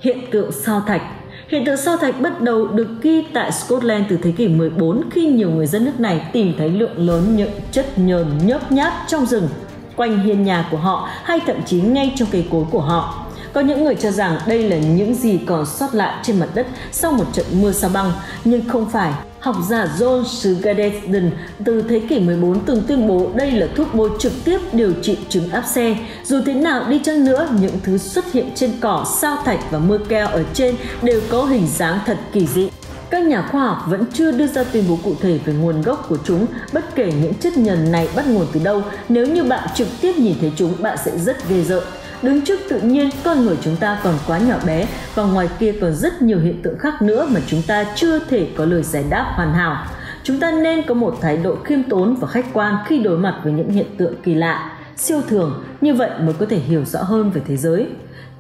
Hiện tượng sao thạch. Hiện tượng sao thạch bắt đầu được ghi tại Scotland từ thế kỷ mười bốn khi nhiều người dân nước này tìm thấy lượng lớn những chất nhờn nhớp nháp trong rừng, quanh hiên nhà của họ hay thậm chí ngay trong cây cối của họ. Có những người cho rằng đây là những gì còn sót lại trên mặt đất sau một trận mưa sa băng, nhưng không phải. Học giả John Sugardson từ thế kỷ mười bốn từng tuyên bố đây là thuốc bôi trực tiếp điều trị chứng áp xe. Dù thế nào đi chăng nữa, những thứ xuất hiện trên cỏ, sao thạch và mưa keo ở trên đều có hình dáng thật kỳ dị. Các nhà khoa học vẫn chưa đưa ra tuyên bố cụ thể về nguồn gốc của chúng, bất kể những chất nhờn này bắt nguồn từ đâu. Nếu như bạn trực tiếp nhìn thấy chúng, bạn sẽ rất ghê rợn. Đứng trước tự nhiên, con người chúng ta còn quá nhỏ bé và ngoài kia còn rất nhiều hiện tượng khác nữa mà chúng ta chưa thể có lời giải đáp hoàn hảo. Chúng ta nên có một thái độ khiêm tốn và khách quan khi đối mặt với những hiện tượng kỳ lạ, siêu thường, như vậy mới có thể hiểu rõ hơn về thế giới.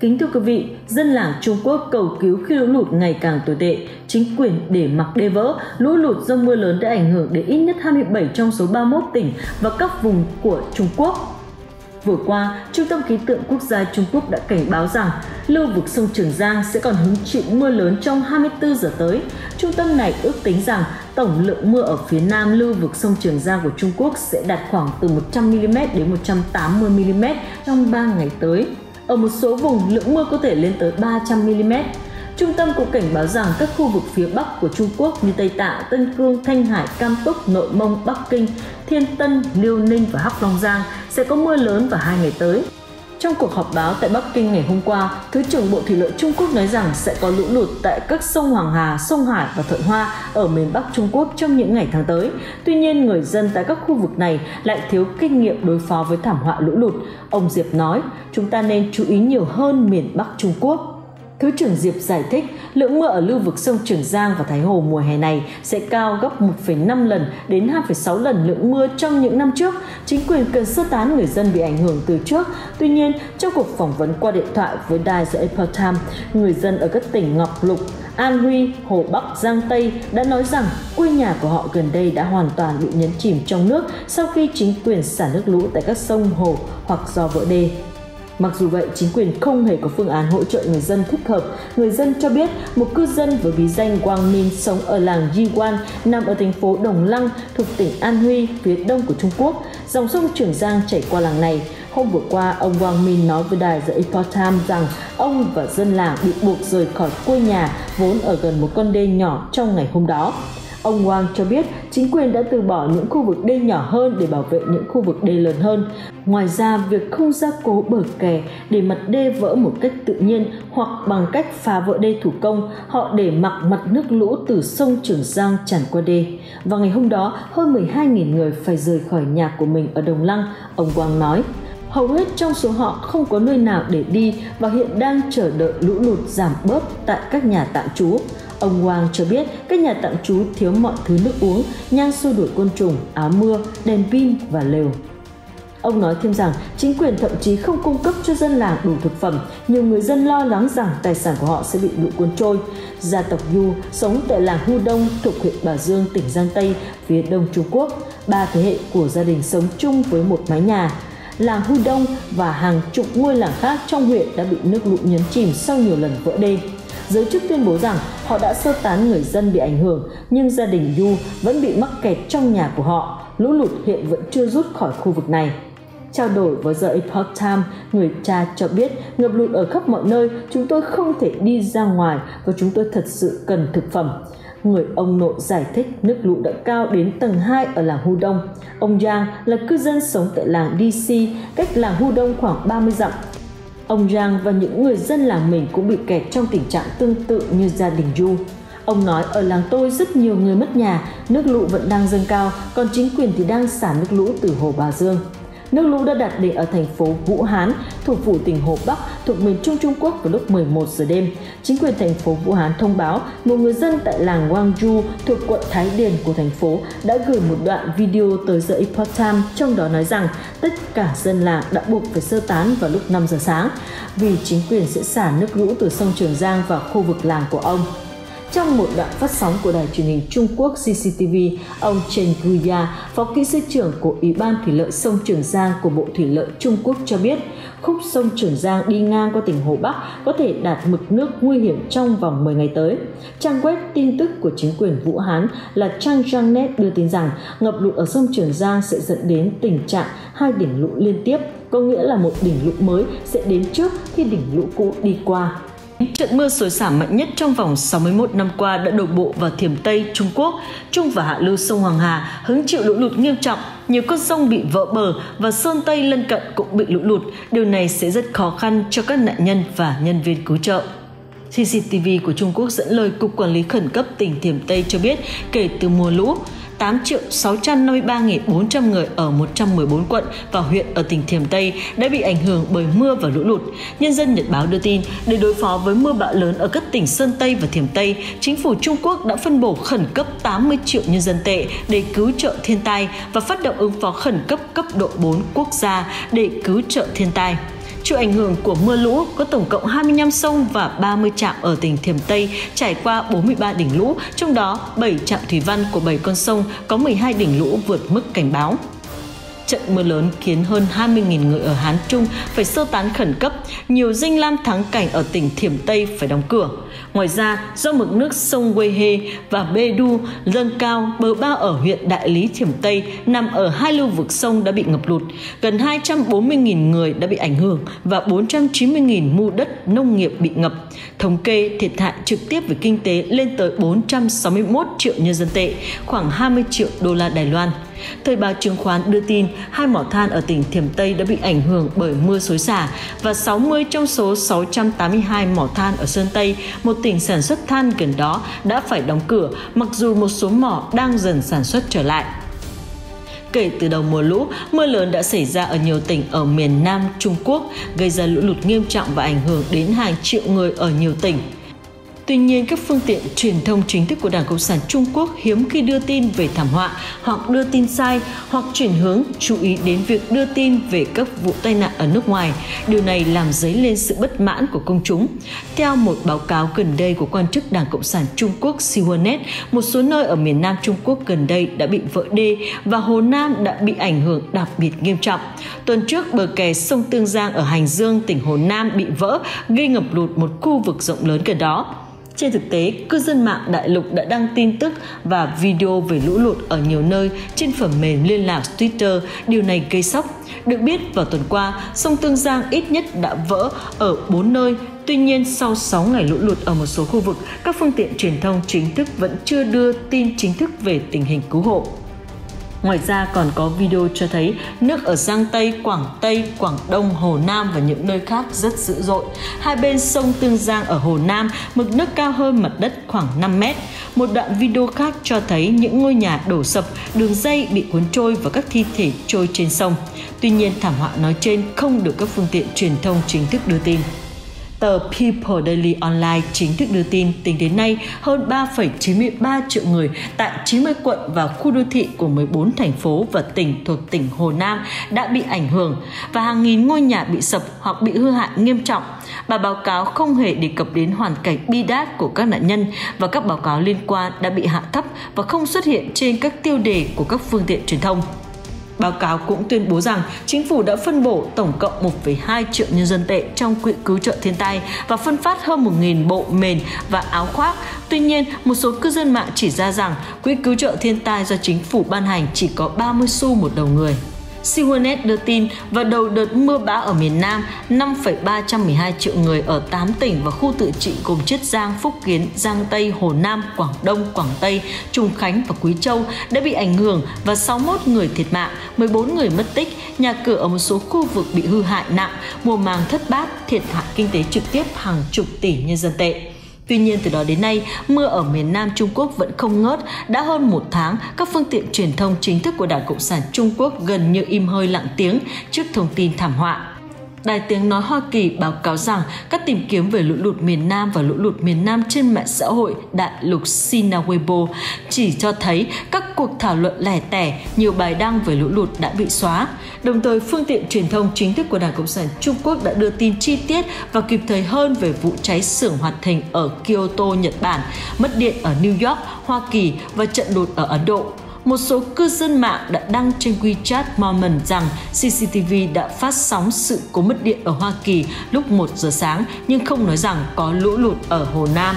Kính thưa quý vị, dân làng Trung Quốc cầu cứu khi lũ lụt ngày càng tồi tệ, chính quyền để mặc đê vỡ. Lũ lụt do mưa lớn đã ảnh hưởng đến ít nhất hai mươi bảy trong số ba mươi mốt tỉnh và các vùng của Trung Quốc. Vừa qua, Trung tâm Khí tượng Quốc gia Trung Quốc đã cảnh báo rằng lưu vực sông Trường Giang sẽ còn hứng chịu mưa lớn trong hai mươi tư giờ tới. Trung tâm này ước tính rằng tổng lượng mưa ở phía nam lưu vực sông Trường Giang của Trung Quốc sẽ đạt khoảng từ một trăm mi li mét đến một trăm tám mươi mi li mét trong ba ngày tới. Ở một số vùng, lượng mưa có thể lên tới ba trăm mi li mét. Trung tâm cũng cảnh báo rằng các khu vực phía Bắc của Trung Quốc như Tây Tạng, Tân Cương, Thanh Hải, Cam Túc, Nội Mông, Bắc Kinh, Thiên Tân, Liêu Ninh và Hắc Long Giang sẽ có mưa lớn vào hai ngày tới. Trong cuộc họp báo tại Bắc Kinh ngày hôm qua, Thứ trưởng Bộ Thủy lợi Trung Quốc nói rằng sẽ có lũ lụt tại các sông Hoàng Hà, sông Hải và Thuận Hoa ở miền Bắc Trung Quốc trong những ngày tháng tới. Tuy nhiên, người dân tại các khu vực này lại thiếu kinh nghiệm đối phó với thảm họa lũ lụt. Ông Diệp nói, chúng ta nên chú ý nhiều hơn miền Bắc Trung Quốc. Thứ trưởng Diệp giải thích lượng mưa ở lưu vực sông Trường Giang và Thái Hồ mùa hè này sẽ cao gấp một phẩy năm lần đến hai phẩy sáu lần lượng mưa trong những năm trước. Chính quyền cần sơ tán người dân bị ảnh hưởng từ trước. Tuy nhiên, trong cuộc phỏng vấn qua điện thoại với đài The Epoch Times, người dân ở các tỉnh Ngọc Lục, An Huy, Hồ Bắc, Giang Tây đã nói rằng quê nhà của họ gần đây đã hoàn toàn bị nhấn chìm trong nước sau khi chính quyền xả nước lũ tại các sông hồ hoặc do vỡ đê. Mặc dù vậy, chính quyền không hề có phương án hỗ trợ người dân thích hợp. Người dân cho biết một cư dân với bí danh Wang Min sống ở làng Yiwan nằm ở thành phố Đồng Lăng thuộc tỉnh An Huy, phía đông của Trung Quốc. Dòng sông Trường Giang chảy qua làng này. Hôm vừa qua, ông Wang Min nói với đài The Epoch Times rằng ông và dân làng bị buộc rời khỏi quê nhà vốn ở gần một con đê nhỏ trong ngày hôm đó. Ông Wang cho biết chính quyền đã từ bỏ những khu vực đê nhỏ hơn để bảo vệ những khu vực đê lớn hơn. Ngoài ra, việc không gia cố bờ kè để mặt đê vỡ một cách tự nhiên hoặc bằng cách phá vỡ đê thủ công, họ để mặc mặt nước lũ từ sông Trường Giang tràn qua đê. Và ngày hôm đó, hơn mười hai nghìn người phải rời khỏi nhà của mình ở Đồng Lăng, ông Wang nói. Hầu hết trong số họ không có nơi nào để đi và hiện đang chờ đợi lũ lụt giảm bớt tại các nhà tạm trú. Ông Wang cho biết các nhà tạm trú thiếu mọi thứ nước uống, nhang xua đuổi côn trùng, áo mưa, đèn pin và lều. Ông nói thêm rằng chính quyền thậm chí không cung cấp cho dân làng đủ thực phẩm. Nhiều người dân lo lắng rằng tài sản của họ sẽ bị lũ cuốn trôi. Gia tộc Yu sống tại làng Hu Đông thuộc huyện Bảo Dương, tỉnh Giang Tây, phía đông Trung Quốc. Ba thế hệ của gia đình sống chung với một mái nhà. Làng Hu Đông và hàng chục ngôi làng khác trong huyện đã bị nước lũ nhấn chìm sau nhiều lần vỡ đê. Giới chức tuyên bố rằng họ đã sơ tán người dân bị ảnh hưởng, nhưng gia đình Yu vẫn bị mắc kẹt trong nhà của họ. Lũ lụt hiện vẫn chưa rút khỏi khu vực này. Trao đổi với The Epoch Times, người cha cho biết ngập lụt ở khắp mọi nơi, chúng tôi không thể đi ra ngoài và chúng tôi thật sự cần thực phẩm. Người ông nội giải thích nước lũ đã cao đến tầng hai ở làng Hu Đông. Ông Yang là cư dân sống tại làng đê xê, cách làng Hu Đông khoảng ba mươi dặm. Ông Yang và những người dân làng mình cũng bị kẹt trong tình trạng tương tự như gia đình Yu. Ông nói ở làng tôi rất nhiều người mất nhà, nước lũ vẫn đang dâng cao, còn chính quyền thì đang xả nước lũ từ hồ Bà Dương. Nước lũ đã đạt đỉnh ở thành phố Vũ Hán, thủ phủ tỉnh Hồ Bắc, thuộc miền Trung Trung Quốc vào lúc mười một giờ đêm. Chính quyền thành phố Vũ Hán thông báo một người dân tại làng Wangju thuộc quận Thái Điền của thành phố đã gửi một đoạn video tới The Epoch Times, trong đó nói rằng tất cả dân làng đã buộc phải sơ tán vào lúc năm giờ sáng vì chính quyền sẽ xả nước lũ từ sông Trường Giang vào khu vực làng của ông. Trong một đoạn phát sóng của đài truyền hình Trung Quốc xê xê tê vê, ông Chen Guo Ya, phó kỹ sư trưởng của Ủy ban Thủy lợi sông Trường Giang của Bộ Thủy lợi Trung Quốc cho biết, khúc sông Trường Giang đi ngang qua tỉnh Hồ Bắc có thể đạt mực nước nguy hiểm trong vòng mười ngày tới. Trang web tin tức của chính quyền Vũ Hán là Chang Chang Net đưa tin rằng ngập lụt ở sông Trường Giang sẽ dẫn đến tình trạng hai đỉnh lũ liên tiếp, có nghĩa là một đỉnh lũ mới sẽ đến trước khi đỉnh lũ cũ đi qua. Trận mưa xối xả mạnh nhất trong vòng sáu mươi mốt năm qua đã đổ bộ vào Thiểm Tây, Trung Quốc. Trung và hạ lưu sông Hoàng Hà hứng chịu lũ lụt nghiêm trọng, nhiều con sông bị vỡ bờ và Sơn Tây lân cận cũng bị lũ lụt. Điều này sẽ rất khó khăn cho các nạn nhân và nhân viên cứu trợ. xê xê tê vê của Trung Quốc dẫn lời Cục Quản lý Khẩn cấp tỉnh Thiểm Tây cho biết kể từ mùa lũ, tám triệu sáu trăm năm mươi ba nghìn bốn trăm người ở một trăm mười bốn quận và huyện ở tỉnh Thiểm Tây đã bị ảnh hưởng bởi mưa và lũ lụt. Nhân dân Nhật Báo đưa tin, để đối phó với mưa bão lớn ở các tỉnh Sơn Tây và Thiểm Tây, chính phủ Trung Quốc đã phân bổ khẩn cấp tám mươi triệu nhân dân tệ để cứu trợ thiên tai và phát động ứng phó khẩn cấp cấp độ bốn quốc gia để cứu trợ thiên tai. Chịu ảnh hưởng của mưa lũ, có tổng cộng hai mươi lăm sông và ba mươi trạm ở tỉnh Thiểm Tây trải qua bốn mươi ba đỉnh lũ, trong đó bảy trạm thủy văn của bảy con sông có mười hai đỉnh lũ vượt mức cảnh báo. Trận mưa lớn khiến hơn hai mươi nghìn người ở Hán Trung phải sơ tán khẩn cấp, nhiều danh lam thắng cảnh ở tỉnh Thiểm Tây phải đóng cửa. Ngoài ra, do mực nước sông Weihê và Bedu dâng cao, bờ bao ở huyện Đại Lý Thiểm Tây nằm ở hai lưu vực sông đã bị ngập lụt. Gần hai trăm bốn mươi nghìn người đã bị ảnh hưởng và bốn trăm chín mươi nghìn mu đất nông nghiệp bị ngập. Thống kê thiệt hại trực tiếp về kinh tế lên tới bốn trăm sáu mươi mốt triệu nhân dân tệ, khoảng hai mươi triệu đô la Đài Loan. Thời báo chứng khoán đưa tin hai mỏ than ở tỉnh Thiểm Tây đã bị ảnh hưởng bởi mưa xối xả và sáu mươi trong số sáu trăm tám mươi hai mỏ than ở Sơn Tây, một tỉnh sản xuất than gần đó, đã phải đóng cửa mặc dù một số mỏ đang dần sản xuất trở lại. Kể từ đầu mùa lũ, mưa lớn đã xảy ra ở nhiều tỉnh ở miền Nam Trung Quốc, gây ra lũ lụt nghiêm trọng và ảnh hưởng đến hàng triệu người ở nhiều tỉnh. Tuy nhiên, các phương tiện truyền thông chính thức của Đảng Cộng sản Trung Quốc hiếm khi đưa tin về thảm họa hoặc đưa tin sai hoặc chuyển hướng chú ý đến việc đưa tin về các vụ tai nạn ở nước ngoài. Điều này làm dấy lên sự bất mãn của công chúng. Theo một báo cáo gần đây của quan chức Đảng Cộng sản Trung Quốc Xinhuanet, một số nơi ở miền Nam Trung Quốc gần đây đã bị vỡ đê và Hồ Nam đã bị ảnh hưởng đặc biệt nghiêm trọng. Tuần trước, bờ kè sông Tương Giang ở Hành Dương, tỉnh Hồ Nam bị vỡ, gây ngập lụt một khu vực rộng lớn gần đó. Trên thực tế, cư dân mạng đại lục đã đăng tin tức và video về lũ lụt ở nhiều nơi trên phần mềm liên lạc Twitter, điều này gây sốc. Được biết, vào tuần qua, sông Tương Giang ít nhất đã vỡ ở bốn nơi. Tuy nhiên, sau sáu ngày lũ lụt ở một số khu vực, các phương tiện truyền thông chính thức vẫn chưa đưa tin chính thức về tình hình cứu hộ. Ngoài ra còn có video cho thấy nước ở Giang Tây, Quảng Tây, Quảng Đông, Hồ Nam và những nơi khác rất dữ dội. Hai bên sông Tương Giang ở Hồ Nam, mực nước cao hơn mặt đất khoảng năm mét. Một đoạn video khác cho thấy những ngôi nhà đổ sập, đường dây bị cuốn trôi và các thi thể trôi trên sông. Tuy nhiên, thảm họa nói trên không được các phương tiện truyền thông chính thức đưa tin. Tờ People Daily Online chính thức đưa tin tính đến nay hơn ba phẩy chín mươi ba triệu người tại chín mươi quận và khu đô thị của mười bốn thành phố và tỉnh thuộc tỉnh Hồ Nam đã bị ảnh hưởng và hàng nghìn ngôi nhà bị sập hoặc bị hư hại nghiêm trọng. Bà báo cáo không hề đề cập đến hoàn cảnh bi đát của các nạn nhân và các báo cáo liên quan đã bị hạ thấp và không xuất hiện trên các tiêu đề của các phương tiện truyền thông. Báo cáo cũng tuyên bố rằng chính phủ đã phân bổ tổng cộng một phẩy hai triệu nhân dân tệ trong quỹ cứu trợ thiên tai và phân phát hơn một nghìn bộ mền và áo khoác. Tuy nhiên, một số cư dân mạng chỉ ra rằng quỹ cứu trợ thiên tai do chính phủ ban hành chỉ có ba mươi xu một đầu người. Xinhuanet đưa tin vào đầu đợt mưa bão ở miền Nam, năm phẩy ba một hai triệu người ở tám tỉnh và khu tự trị gồm Chiết Giang, Phúc Kiến, Giang Tây, Hồ Nam, Quảng Đông, Quảng Tây, Trùng Khánh và Quý Châu đã bị ảnh hưởng và sáu mươi mốt người thiệt mạng, mười bốn người mất tích, nhà cửa ở một số khu vực bị hư hại nặng, mùa màng thất bát, thiệt hại kinh tế trực tiếp hàng chục tỷ nhân dân tệ. Tuy nhiên, từ đó đến nay, mưa ở miền Nam Trung Quốc vẫn không ngớt. Đã hơn một tháng, các phương tiện truyền thông chính thức của Đảng Cộng sản Trung Quốc gần như im hơi lặng tiếng trước thông tin thảm họa. Đài Tiếng Nói Hoa Kỳ báo cáo rằng các tìm kiếm về lũ lụt miền Nam và lũ lụt miền Nam trên mạng xã hội đại lục Sina Weibo chỉ cho thấy các cuộc thảo luận lẻ tẻ, nhiều bài đăng về lũ lụt đã bị xóa. Đồng thời, phương tiện truyền thông chính thức của Đảng Cộng sản Trung Quốc đã đưa tin chi tiết và kịp thời hơn về vụ cháy xưởng hoạt hình ở Kyoto, Nhật Bản, mất điện ở New York, Hoa Kỳ và trận lụt ở Ấn Độ. Một số cư dân mạng đã đăng trên WeChat Moment rằng xê xê tê vê đã phát sóng sự cố mất điện ở Hoa Kỳ lúc một giờ sáng nhưng không nói rằng có lũ lụt ở Hồ Nam.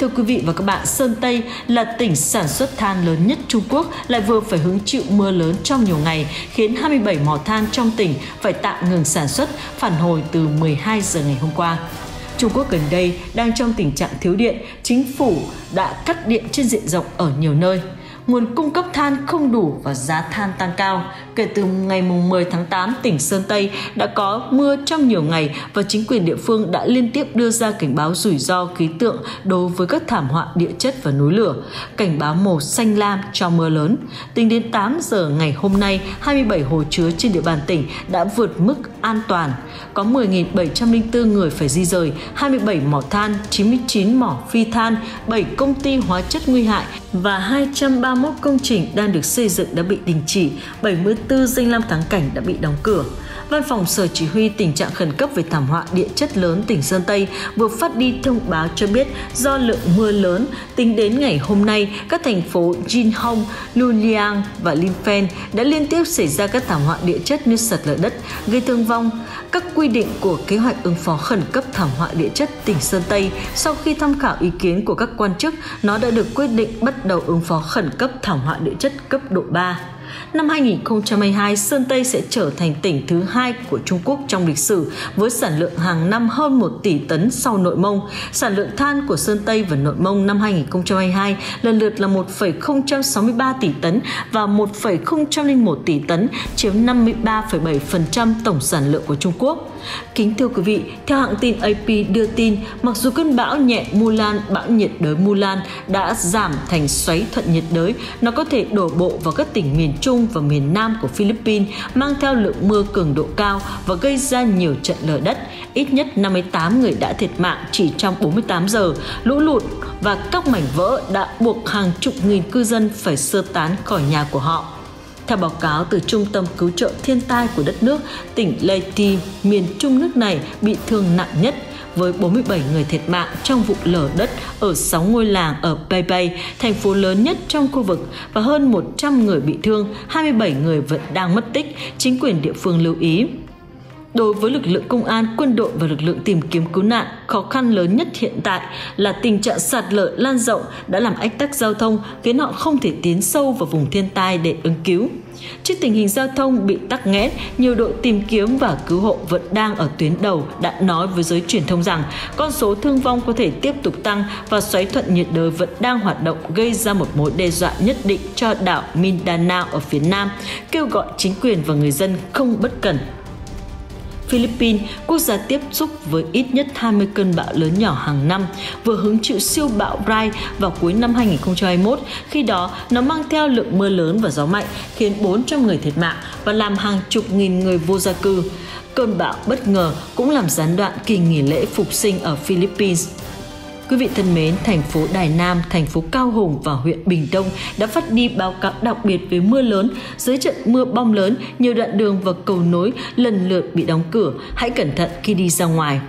Thưa quý vị và các bạn, Sơn Tây là tỉnh sản xuất than lớn nhất Trung Quốc lại vừa phải hứng chịu mưa lớn trong nhiều ngày, khiến hai mươi bảy mỏ than trong tỉnh phải tạm ngừng sản xuất, phản hồi từ mười hai giờ ngày hôm qua. Trung Quốc gần đây đang trong tình trạng thiếu điện, chính phủ đã cắt điện trên diện rộng ở nhiều nơi. Nguồn cung cấp than không đủ và giá than tăng cao. Kể từ ngày mười tháng tám, tỉnh Sơn Tây đã có mưa trong nhiều ngày và chính quyền địa phương đã liên tiếp đưa ra cảnh báo rủi ro khí tượng đối với các thảm họa địa chất và núi lửa, cảnh báo màu xanh lam cho mưa lớn. Tính đến tám giờ ngày hôm nay, hai mươi bảy hồ chứa trên địa bàn tỉnh đã vượt mức an toàn. Có mười nghìn bảy trăm lẻ bốn người phải di rời, hai mươi bảy mỏ than, chín mươi chín mỏ phi than, bảy công ty hóa chất nguy hại và hai trăm ba mươi mốt công trình đang được xây dựng đã bị đình chỉ, bảy mươi tư danh lam thắng cảnh đã bị đóng cửa. Văn phòng Sở Chỉ huy Tình trạng Khẩn cấp về thảm họa địa chất lớn tỉnh Sơn Tây vừa phát đi thông báo cho biết do lượng mưa lớn, tính đến ngày hôm nay, các thành phố Jinhong, Luliang và Linfen đã liên tiếp xảy ra các thảm họa địa chất như sạt lở đất, gây thương vong. Các quy định của kế hoạch ứng phó khẩn cấp thảm họa địa chất tỉnh Sơn Tây sau khi tham khảo ý kiến của các quan chức, nó đã được quyết định bắt đầu ứng phó khẩn cấp thảm họa địa chất cấp độ ba. Năm hai nghìn không trăm hai mươi hai, Sơn Tây sẽ trở thành tỉnh thứ hai của Trung Quốc trong lịch sử với sản lượng hàng năm hơn một tỷ tấn sau Nội Mông. Sản lượng than của Sơn Tây và Nội Mông năm hai nghìn không trăm hai mươi hai lần lượt là một phẩy không sáu ba tỷ tấn và một phẩy không không một tỷ tấn, chiếm năm mươi ba phẩy bảy phần trăm tổng sản lượng của Trung Quốc. Kính thưa quý vị, theo hãng tin a pê đưa tin, mặc dù cơn bão nhẹ Mulan, bão nhiệt đới Mulan đã giảm thành xoáy thuận nhiệt đới, nó có thể đổ bộ vào các tỉnh miền Trung và miền Nam của Philippines mang theo lượng mưa cường độ cao và gây ra nhiều trận lở đất. Ít nhất năm mươi tám người đã thiệt mạng chỉ trong bốn mươi tám giờ, lũ lụt và các mảnh vỡ đã buộc hàng chục nghìn cư dân phải sơ tán khỏi nhà của họ. Theo báo cáo từ Trung tâm Cứu trợ Thiên tai của đất nước, tỉnh Leyte, miền Trung nước này bị thương nặng nhất, với bốn mươi bảy người thiệt mạng trong vụ lở đất ở sáu ngôi làng ở Taipei, thành phố lớn nhất trong khu vực, và hơn một trăm người bị thương, hai mươi bảy người vẫn đang mất tích, chính quyền địa phương lưu ý. Đối với lực lượng công an, quân đội và lực lượng tìm kiếm cứu nạn, khó khăn lớn nhất hiện tại là tình trạng sạt lở lan rộng đã làm ách tắc giao thông, khiến họ không thể tiến sâu vào vùng thiên tai để ứng cứu. Trước tình hình giao thông bị tắc nghẽn, nhiều đội tìm kiếm và cứu hộ vẫn đang ở tuyến đầu đã nói với giới truyền thông rằng con số thương vong có thể tiếp tục tăng và xoáy thuận nhiệt đới vẫn đang hoạt động gây ra một mối đe dọa nhất định cho đảo Mindanao ở phía Nam, kêu gọi chính quyền và người dân không bất cẩn. Philippines, quốc gia tiếp xúc với ít nhất hai mươi cơn bão lớn nhỏ hàng năm, vừa hứng chịu siêu bão Rai vào cuối năm hai nghìn không trăm hai mươi mốt. Khi đó, nó mang theo lượng mưa lớn và gió mạnh, khiến bốn trăm người thiệt mạng và làm hàng chục nghìn người vô gia cư. Cơn bão bất ngờ cũng làm gián đoạn kỳ nghỉ lễ phục sinh ở Philippines. Quý vị thân mến, thành phố Đài Nam, thành phố Cao Hùng và huyện Bình Đông đã phát đi báo cáo đặc biệt về mưa lớn. Dưới trận mưa bom lớn, nhiều đoạn đường và cầu nối lần lượt bị đóng cửa. Hãy cẩn thận khi đi ra ngoài.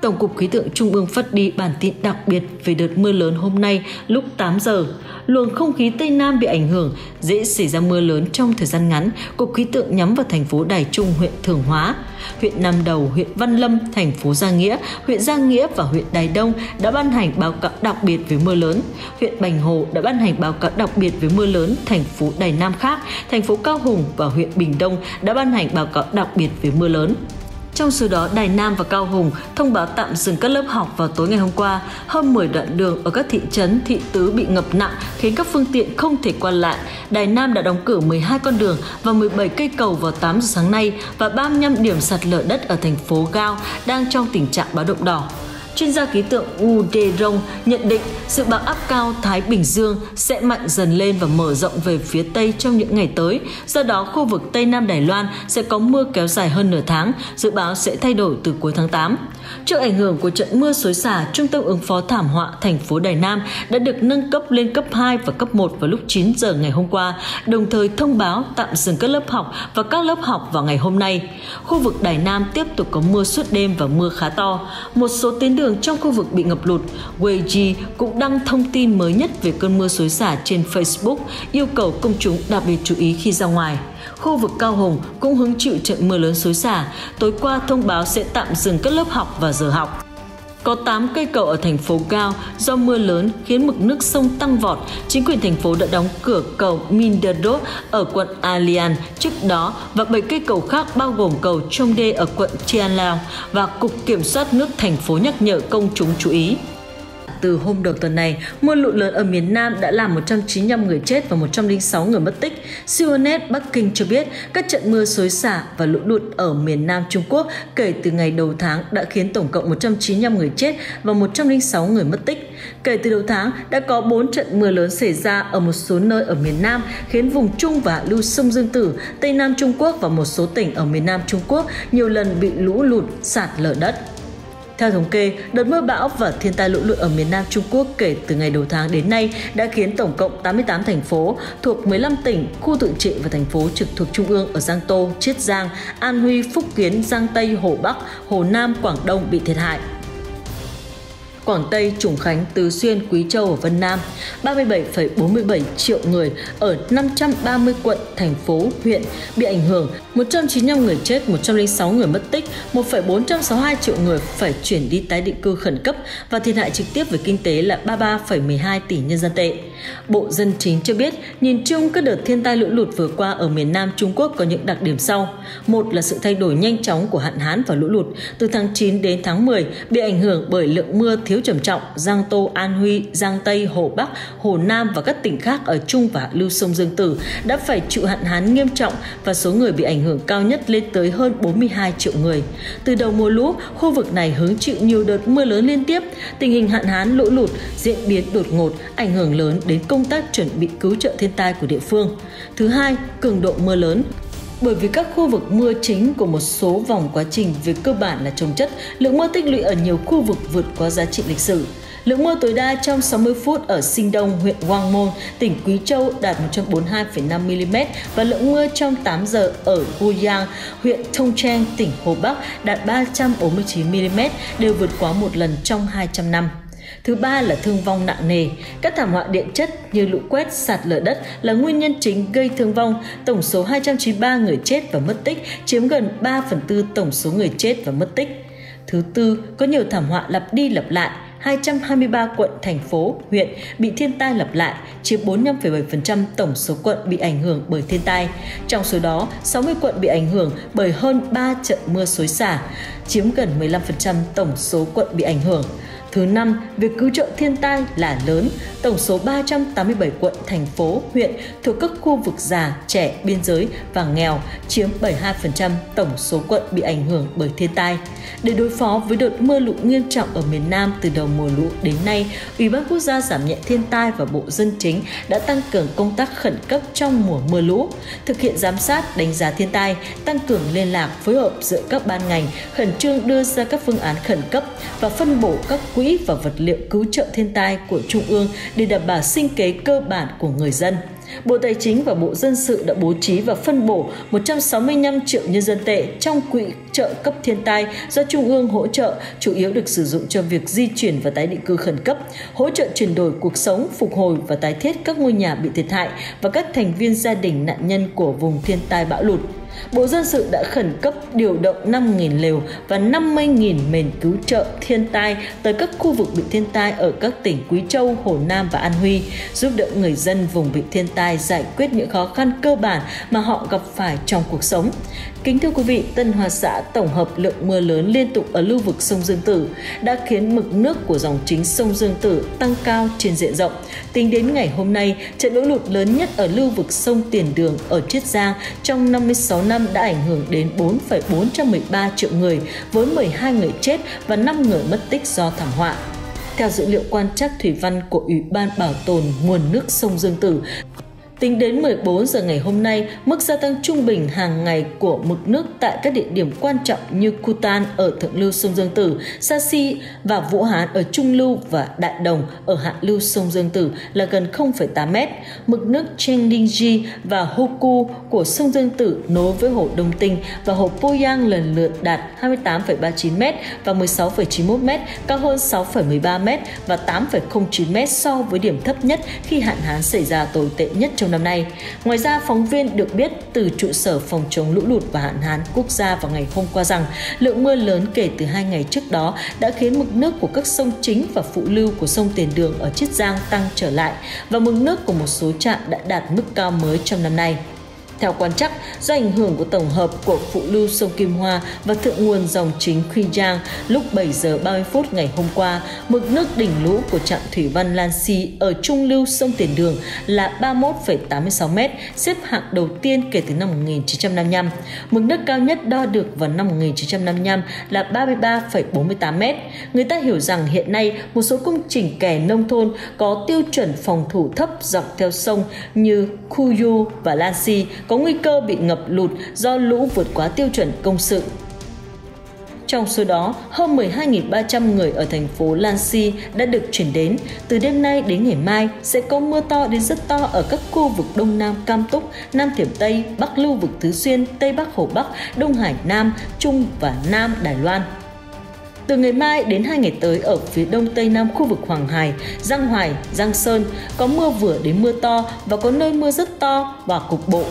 Tổng cục Khí tượng Trung ương phát đi bản tin đặc biệt về đợt mưa lớn hôm nay lúc tám giờ. Luồng không khí Tây Nam bị ảnh hưởng, dễ xảy ra mưa lớn trong thời gian ngắn. Cục Khí tượng nhắm vào thành phố Đài Trung, huyện Thường Hóa, huyện Nam Đầu, huyện Văn Lâm, thành phố Gia Nghĩa, huyện Gia Nghĩa và huyện Đài Đông đã ban hành báo cáo đặc biệt về mưa lớn. Huyện Bành Hồ đã ban hành báo cáo đặc biệt về mưa lớn. Thành phố Đài Nam khác, thành phố Cao Hùng và huyện Bình Đông đã ban hành báo cáo đặc biệt về mưa lớn. Trong số đó, Đài Nam và Cao Hùng thông báo tạm dừng các lớp học vào tối ngày hôm qua. Hơn mười đoạn đường ở các thị trấn, thị tứ bị ngập nặng khiến các phương tiện không thể qua lại. Đài Nam đã đóng cửa mười hai con đường và mười bảy cây cầu vào tám giờ sáng nay, và ba mươi lăm điểm sạt lở đất ở thành phố Gao đang trong tình trạng báo động đỏ. Chuyên gia khí tượng Uderong nhận định dự báo áp cao Thái Bình Dương sẽ mạnh dần lên và mở rộng về phía Tây trong những ngày tới. Do đó, khu vực Tây Nam Đài Loan sẽ có mưa kéo dài hơn nửa tháng, dự báo sẽ thay đổi từ cuối tháng tám. Trước ảnh hưởng của trận mưa xối xả, Trung tâm ứng phó thảm họa thành phố Đài Nam đã được nâng cấp lên cấp hai và cấp một vào lúc chín giờ ngày hôm qua, đồng thời thông báo tạm dừng các lớp học và các lớp học vào ngày hôm nay. Khu vực Đài Nam tiếp tục có mưa suốt đêm và mưa khá to. Một số tuyến đường trong khu vực bị ngập lụt. Wiki cũng đăng thông tin mới nhất về cơn mưa xối xả trên Facebook, yêu cầu công chúng đặc biệt chú ý khi ra ngoài. Khu vực Cao Hùng cũng hứng chịu trận mưa lớn xối xả. Tối qua thông báo sẽ tạm dừng các lớp học và giờ học. Có tám cây cầu ở thành phố Gao do mưa lớn khiến mực nước sông tăng vọt. Chính quyền thành phố đã đóng cửa cầu Mindadot ở quận Alian trước đó và bảy cây cầu khác bao gồm cầu Chongde ở quận Tianlao, và Cục Kiểm soát nước thành phố nhắc nhở công chúng chú ý. Từ hôm đầu tuần này, mưa lụt lớn ở miền Nam đã làm một trăm chín mươi lăm người chết và một trăm lẻ sáu người mất tích. Xinhuanet Bắc Kinh cho biết các trận mưa xối xả và lũ lụt ở miền Nam Trung Quốc kể từ ngày đầu tháng đã khiến tổng cộng một trăm chín mươi lăm người chết và một trăm lẻ sáu người mất tích. Kể từ đầu tháng, đã có bốn trận mưa lớn xảy ra ở một số nơi ở miền Nam, khiến vùng Trung và hạ lưu sông Dương Tử, Tây Nam Trung Quốc và một số tỉnh ở miền Nam Trung Quốc nhiều lần bị lũ lụt, sạt lở đất. Theo thống kê, đợt mưa bão và thiên tai lũ lụt ở miền Nam Trung Quốc kể từ ngày đầu tháng đến nay đã khiến tổng cộng tám mươi tám thành phố thuộc mười lăm tỉnh, khu tự trị và thành phố trực thuộc Trung ương ở Giang Tô, Chiết Giang, An Huy, Phúc Kiến, Giang Tây, Hồ Bắc, Hồ Nam, Quảng Đông bị thiệt hại. Quảng Tây, Trùng Khánh, Tứ Xuyên, Quý Châu và Vân Nam, ba mươi bảy phẩy bốn mươi bảy triệu người ở năm trăm ba mươi quận, thành phố, huyện bị ảnh hưởng, một trăm chín mươi lăm người chết, một trăm lẻ sáu người mất tích, một phẩy bốn trăm sáu mươi hai triệu người phải chuyển đi tái định cư khẩn cấp, và thiệt hại trực tiếp về kinh tế là ba mươi ba phẩy mười hai tỷ nhân dân tệ. Bộ Dân chính cho biết, nhìn chung các đợt thiên tai lũ lụt vừa qua ở miền Nam Trung Quốc có những đặc điểm sau. Một là sự thay đổi nhanh chóng của hạn hán và lũ lụt. Từ tháng chín đến tháng mười, bị ảnh hưởng bởi lượng mưa thiếu trầm trọng, Giang Tô, An Huy, Giang Tây, Hồ Bắc, Hồ Nam và các tỉnh khác ở Trung và hạ lưu sông Dương Tử đã phải chịu hạn hán nghiêm trọng, và số người bị ảnh hưởng cao nhất lên tới hơn bốn mươi hai triệu người. Từ đầu mùa lũ, khu vực này hứng chịu nhiều đợt mưa lớn liên tiếp. Tình hình hạn hán lũ lụt diễn biến đột ngột, ảnh hưởng lớn đến công tác chuẩn bị cứu trợ thiên tai của địa phương. Thứ hai, cường độ mưa lớn. Bởi vì các khu vực mưa chính của một số vòng quá trình về cơ bản là trồng chất, lượng mưa tích lũy ở nhiều khu vực vượt qua giá trị lịch sử. Lượng mưa tối đa trong sáu mươi phút ở Sinh Đông, huyện Quang Môn, tỉnh Quý Châu đạt một trăm bốn mươi hai phẩy năm mi-li-mét và lượng mưa trong tám giờ ở Yang, huyện Thông Trang, tỉnh Hồ Bắc đạt ba trăm bốn mươi chín mi-li-mét, đều vượt quá một lần trong hai trăm năm. Thứ ba là thương vong nặng nề. Các thảm họa địa chất như lũ quét, sạt lở đất là nguyên nhân chính gây thương vong. Tổng số hai trăm chín mươi ba người chết và mất tích, chiếm gần ba phần tư tổng số người chết và mất tích. Thứ tư, có nhiều thảm họa lặp đi lặp lại. hai trăm hai mươi ba quận, thành phố, huyện bị thiên tai lặp lại, chiếm bốn mươi lăm phẩy bảy phần trăm tổng số quận bị ảnh hưởng bởi thiên tai. Trong số đó, sáu mươi quận bị ảnh hưởng bởi hơn ba trận mưa xối xả, chiếm gần mười lăm phần trăm tổng số quận bị ảnh hưởng. Thứ năm, việc cứu trợ thiên tai là lớn. Tổng số ba trăm tám mươi bảy quận, thành phố, huyện thuộc các khu vực già, trẻ, biên giới và nghèo chiếm bảy mươi hai phần trăm tổng số quận bị ảnh hưởng bởi thiên tai. Để đối phó với đợt mưa lũ nghiêm trọng ở miền Nam từ đầu mùa lũ đến nay, Ủy ban Quốc gia giảm nhẹ thiên tai và Bộ Dân chính đã tăng cường công tác khẩn cấp trong mùa mưa lũ, thực hiện giám sát, đánh giá thiên tai, tăng cường liên lạc, phối hợp giữa các ban ngành, khẩn trương đưa ra các phương án khẩn cấp và phân bổ các quỹ và vật liệu cứu trợ thiên tai của Trung ương để đảm bảo sinh kế cơ bản của người dân. Bộ Tài chính và Bộ Dân sự đã bố trí và phân bổ một trăm sáu mươi lăm triệu nhân dân tệ trong quỹ trợ cấp thiên tai do Trung ương hỗ trợ, chủ yếu được sử dụng cho việc di chuyển và tái định cư khẩn cấp, hỗ trợ chuyển đổi cuộc sống, phục hồi và tái thiết các ngôi nhà bị thiệt hại và các thành viên gia đình nạn nhân của vùng thiên tai bão lụt. Bộ Dân sự đã khẩn cấp điều động năm nghìn lều và năm mươi nghìn mền cứu trợ thiên tai tới các khu vực bị thiên tai ở các tỉnh Quý Châu, Hồ Nam và An Huy, giúp đỡ người dân vùng bị thiên tai giải quyết những khó khăn cơ bản mà họ gặp phải trong cuộc sống. Kính thưa quý vị, Tân Hoa Xã tổng hợp lượng mưa lớn liên tục ở lưu vực sông Dương Tử đã khiến mực nước của dòng chính sông Dương Tử tăng cao trên diện rộng. Tính đến ngày hôm nay, trận lũ lụt lớn nhất ở lưu vực sông Tiền Đường ở Chiết Giang trong năm mươi sáu năm đã ảnh hưởng đến bốn phẩy bốn một ba triệu người, với mười hai người chết và năm người mất tích do thảm họa. Theo dữ liệu quan trắc thủy văn của Ủy ban Bảo tồn Nguồn nước sông Dương Tử, tính đến mười bốn giờ ngày hôm nay, mức gia tăng trung bình hàng ngày của mực nước tại các địa điểm quan trọng như Cu Tan ở thượng lưu sông Dương Tử, Sa Si và Vũ Hán ở trung lưu và Đại Đồng ở hạ lưu sông Dương Tử là gần không phẩy tám mét. Mực nước Chen Lingji và Hoku của sông Dương Tử nối với hồ Đông Tinh và hồ Poyang lần lượt đạt hai mươi tám phẩy ba mươi chín mét và mười sáu phẩy chín mươi mốt mét, cao hơn sáu phẩy mười ba mét và tám phẩy không chín mét so với điểm thấp nhất khi hạn hán xảy ra tồi tệ nhất trong năm nay. Ngoài ra, phóng viên được biết từ trụ sở phòng chống lũ lụt và hạn hán quốc gia vào ngày hôm qua rằng lượng mưa lớn kể từ hai ngày trước đó đã khiến mực nước của các sông chính và phụ lưu của sông Tiền Đường ở Chiết Giang tăng trở lại và mực nước của một số trạm đã đạt mức cao mới trong năm nay. Theo quan trắc, do ảnh hưởng của tổng hợp của phụ lưu sông Kim Hoa và thượng nguồn dòng chính Quy Giang, lúc bảy giờ ba mươi phút ngày hôm qua, mực nước đỉnh lũ của trạm thủy văn Lan Si ở trung lưu sông Tiền Đường là ba mươi mốt phẩy tám mươi sáu mét, xếp hạng đầu tiên kể từ năm một nghìn chín trăm năm mươi lăm. Mực nước cao nhất đo được vào năm một nghìn chín trăm năm mươi lăm là ba mươi ba phẩy bốn mươi tám mét. Người ta hiểu rằng hiện nay một số công trình kè nông thôn có tiêu chuẩn phòng thủ thấp dọc theo sông như Khu Yu và Lan Si có nguy cơ bị ngập lụt do lũ vượt quá tiêu chuẩn công sự. Trong số đó, hơn mười hai nghìn ba trăm người ở thành phố Lan Si đã được chuyển đến. Từ đêm nay đến ngày mai sẽ có mưa to đến rất to ở các khu vực Đông Nam Cam Túc, Nam Thiểm Tây, Bắc Lưu vực Tứ Xuyên, Tây Bắc Hồ Bắc, Đông Hải Nam, Trung và Nam Đài Loan. Từ ngày mai đến hai ngày tới ở phía đông tây nam khu vực Hoàng Hải, Giang Hoài, Giang Sơn có mưa vừa đến mưa to và có nơi mưa rất to và cục bộ.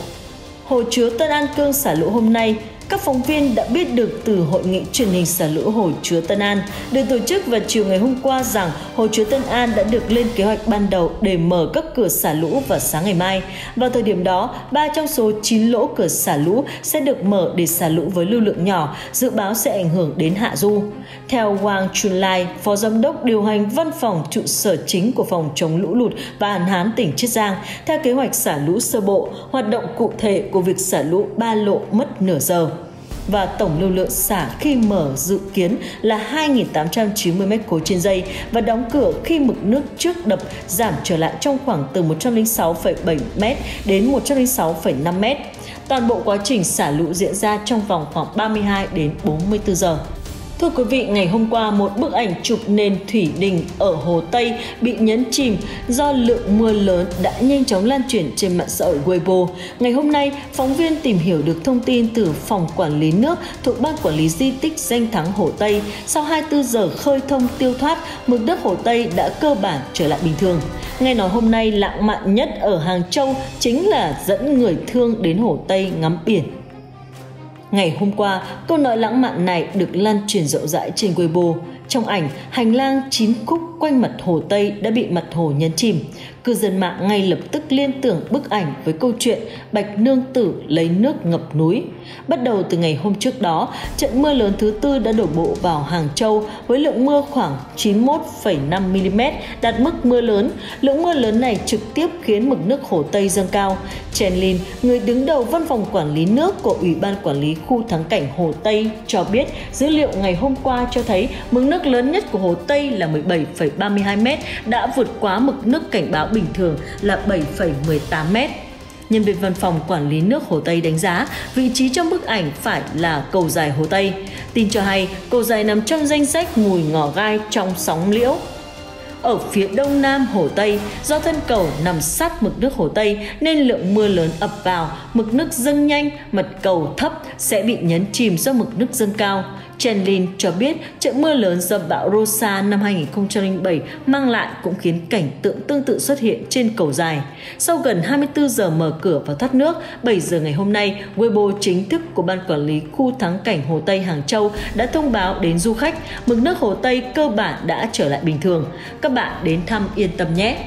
Hồ chứa Tân An Cương xả lũ hôm nay, các phóng viên đã biết được từ hội nghị truyền hình xả lũ hồ chứa Tân An được tổ chức vào chiều ngày hôm qua rằng hồ chứa Tân An đã được lên kế hoạch ban đầu để mở các cửa xả lũ vào sáng ngày mai. Vào thời điểm đó, ba trong số chín lỗ cửa xả lũ sẽ được mở để xả lũ với lưu lượng nhỏ, dự báo sẽ ảnh hưởng đến hạ du. Theo Wang Chunlai, phó giám đốc điều hành văn phòng trụ sở chính của phòng chống lũ lụt và hạn hán tỉnh Chiết Giang, theo kế hoạch xả lũ sơ bộ, hoạt động cụ thể của việc xả lũ ba lộ mất nửa giờ. và tổng lưu lượng xả khi mở dự kiến là hai nghìn tám trăm chín mươi mét khối trên giây và đóng cửa khi mực nước trước đập giảm trở lại trong khoảng từ một trăm lẻ sáu phẩy bảy mét đến một trăm lẻ sáu phẩy năm mét. Toàn bộ quá trình xả lũ diễn ra trong vòng khoảng ba mươi hai đến bốn mươi tư giờ. Thưa quý vị, ngày hôm qua, một bức ảnh chụp nền thủy đình ở Hồ Tây bị nhấn chìm do lượng mưa lớn đã nhanh chóng lan truyền trên mạng xã hội Weibo. Ngày hôm nay, phóng viên tìm hiểu được thông tin từ Phòng Quản lý Nước thuộc Ban Quản lý Di tích Danh thắng Hồ Tây. Sau hai mươi tư giờ khơi thông tiêu thoát, mực nước Hồ Tây đã cơ bản trở lại bình thường. Nghe nói hôm nay, lãng mạn nhất ở Hàng Châu chính là dẫn người thương đến Hồ Tây ngắm biển. Ngày hôm qua, câu nói lãng mạn này được lan truyền rộng rãi trên Weibo. Trong ảnh, hành lang chín khúc quanh mặt Hồ Tây đã bị mặt hồ nhấn chìm. Cư dân mạng ngay lập tức liên tưởng bức ảnh với câu chuyện Bạch Nương Tử lấy nước ngập núi. Bắt đầu từ ngày hôm trước đó, trận mưa lớn thứ tư đã đổ bộ vào Hàng Châu với lượng mưa khoảng chín mươi mốt phẩy năm mi-li-mét, đạt mức mưa lớn. Lượng mưa lớn này trực tiếp khiến mực nước Hồ Tây dâng cao. Chen Lin, người đứng đầu văn phòng quản lý nước của Ủy ban Quản lý Khu Thắng Cảnh Hồ Tây cho biết dữ liệu ngày hôm qua cho thấy mực nước lớn nhất của Hồ Tây là mười bảy phẩy ba mươi hai mét đã vượt quá mực nước cảnh báo bình thường là bảy phẩy mười tám mét. Nhân viên văn phòng quản lý nước Hồ Tây đánh giá vị trí trong bức ảnh phải là cầu dài Hồ Tây. Tin cho hay cầu dài nằm trong danh sách mùi ngò gai trong sóng liễu. Ở phía đông nam Hồ Tây, do thân cầu nằm sát mực nước Hồ Tây nên lượng mưa lớn ập vào, mực nước dâng nhanh, mặt cầu thấp sẽ bị nhấn chìm do mực nước dâng cao. Chen Lin cho biết trận mưa lớn do bão Rosa năm hai nghìn không trăm lẻ bảy mang lại cũng khiến cảnh tượng tương tự xuất hiện trên cầu dài. Sau gần hai mươi tư giờ mở cửa và thoát nước, bảy giờ ngày hôm nay, Weibo chính thức của Ban Quản lý Khu Thắng Cảnh Hồ Tây Hàng Châu đã thông báo đến du khách mực nước Hồ Tây cơ bản đã trở lại bình thường. Các bạn đến thăm yên tâm nhé!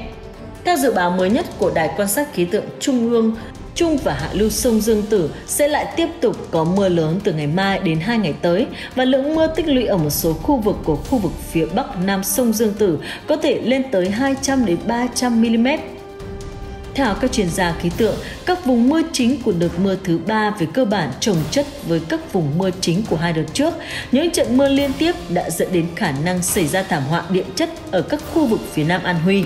Theo dự báo mới nhất của Đài Quan sát Khí tượng Trung ương, Trung và hạ lưu sông Dương Tử sẽ lại tiếp tục có mưa lớn từ ngày mai đến hai ngày tới và lượng mưa tích lũy ở một số khu vực của khu vực phía bắc nam sông Dương Tử có thể lên tới hai trăm đến ba trăm mi-li-mét. Theo các chuyên gia khí tượng, các vùng mưa chính của đợt mưa thứ ba về cơ bản chồng chất với các vùng mưa chính của hai đợt trước. Những trận mưa liên tiếp đã dẫn đến khả năng xảy ra thảm họa địa chất ở các khu vực phía nam An Huy,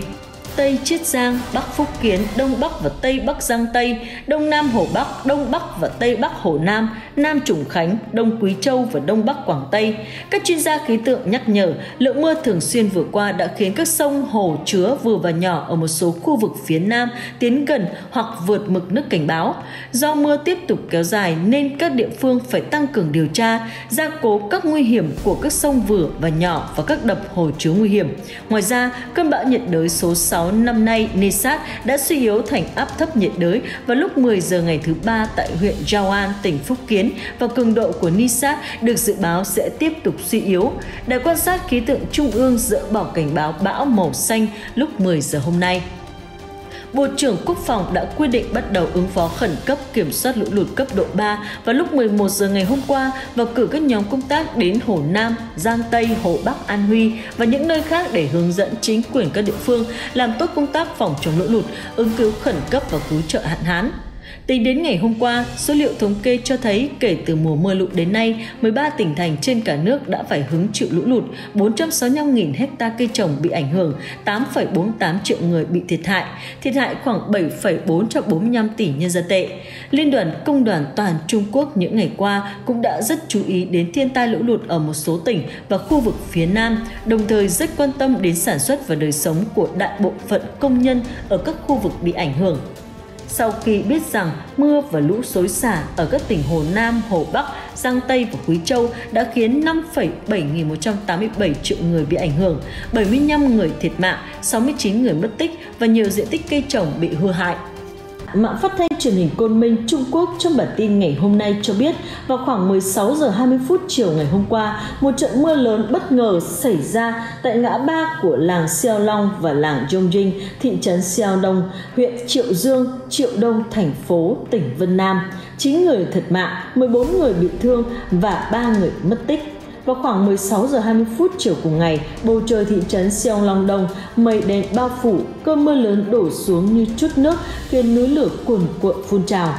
Tây Chiết Giang, Bắc Phúc Kiến, Đông Bắc và Tây Bắc Giang Tây, Đông Nam Hồ Bắc, Đông Bắc và Tây Bắc Hồ Nam, Nam Trùng Khánh, Đông Quý Châu và Đông Bắc Quảng Tây. Các chuyên gia khí tượng nhắc nhở, lượng mưa thường xuyên vừa qua đã khiến các sông hồ chứa vừa và nhỏ ở một số khu vực phía Nam tiến gần hoặc vượt mực nước cảnh báo. Do mưa tiếp tục kéo dài nên các địa phương phải tăng cường điều tra, gia cố các nguy hiểm của các sông vừa và nhỏ và các đập hồ chứa nguy hiểm. Ngoài ra, cơn bão nhiệt đới số sáu năm nay, Nesat đã suy yếu thành áp thấp nhiệt đới vào lúc mười giờ ngày thứ ba tại huyện Giao An, tỉnh Phúc Kiến và cường độ của Nesat được dự báo sẽ tiếp tục suy yếu. Đài Quan sát Khí tượng Trung ương dỡ bỏ cảnh báo bão màu xanh lúc mười giờ hôm nay. Bộ trưởng Quốc phòng đã quyết định bắt đầu ứng phó khẩn cấp kiểm soát lũ lụt cấp độ ba vào lúc mười một giờ ngày hôm qua và cử các nhóm công tác đến Hồ Nam, Giang Tây, Hồ Bắc, An Huy và những nơi khác để hướng dẫn chính quyền các địa phương làm tốt công tác phòng chống lũ lụt, ứng cứu khẩn cấp và cứu trợ hạn hán. Tính đến ngày hôm qua, số liệu thống kê cho thấy kể từ mùa mưa lụt đến nay, mười ba tỉnh thành trên cả nước đã phải hứng chịu lũ lụt, bốn trăm sáu mươi lăm nghìn ha cây trồng bị ảnh hưởng, tám phẩy bốn mươi tám triệu người bị thiệt hại, thiệt hại khoảng bảy phẩy bốn bốn mươi lăm tỷ nhân dân tệ. Liên đoàn Công đoàn Toàn Trung Quốc những ngày qua cũng đã rất chú ý đến thiên tai lũ lụt ở một số tỉnh và khu vực phía Nam, đồng thời rất quan tâm đến sản xuất và đời sống của đại bộ phận công nhân ở các khu vực bị ảnh hưởng. Sau khi biết rằng mưa và lũ xối xả ở các tỉnh Hồ Nam, Hồ Bắc, Giang Tây và Quý Châu đã khiến năm phẩy bảy nghìn một trăm tám mươi bảy triệu người bị ảnh hưởng, bảy mươi lăm người thiệt mạng, sáu mươi chín người mất tích và nhiều diện tích cây trồng bị hư hại. Mạng phát thanh truyền hình Côn Minh Trung Quốc trong bản tin ngày hôm nay cho biết vào khoảng mười sáu giờ hai mươi phút chiều ngày hôm qua, một trận mưa lớn bất ngờ xảy ra tại ngã ba của làng Xiao Long và làng Yongjing, thị trấn Xiao Đông, huyện Triệu Dương, Triệu Đông, thành phố tỉnh Vân Nam. chín người thiệt mạng, mười bốn người bị thương và ba người mất tích. Vào khoảng mười sáu giờ hai mươi phút chiều cùng ngày, bầu trời thị trấn Xiao Long Đông mây đen bao phủ, cơn mưa lớn đổ xuống như trút nước, khiến núi lửa cuồn cuộn phun trào.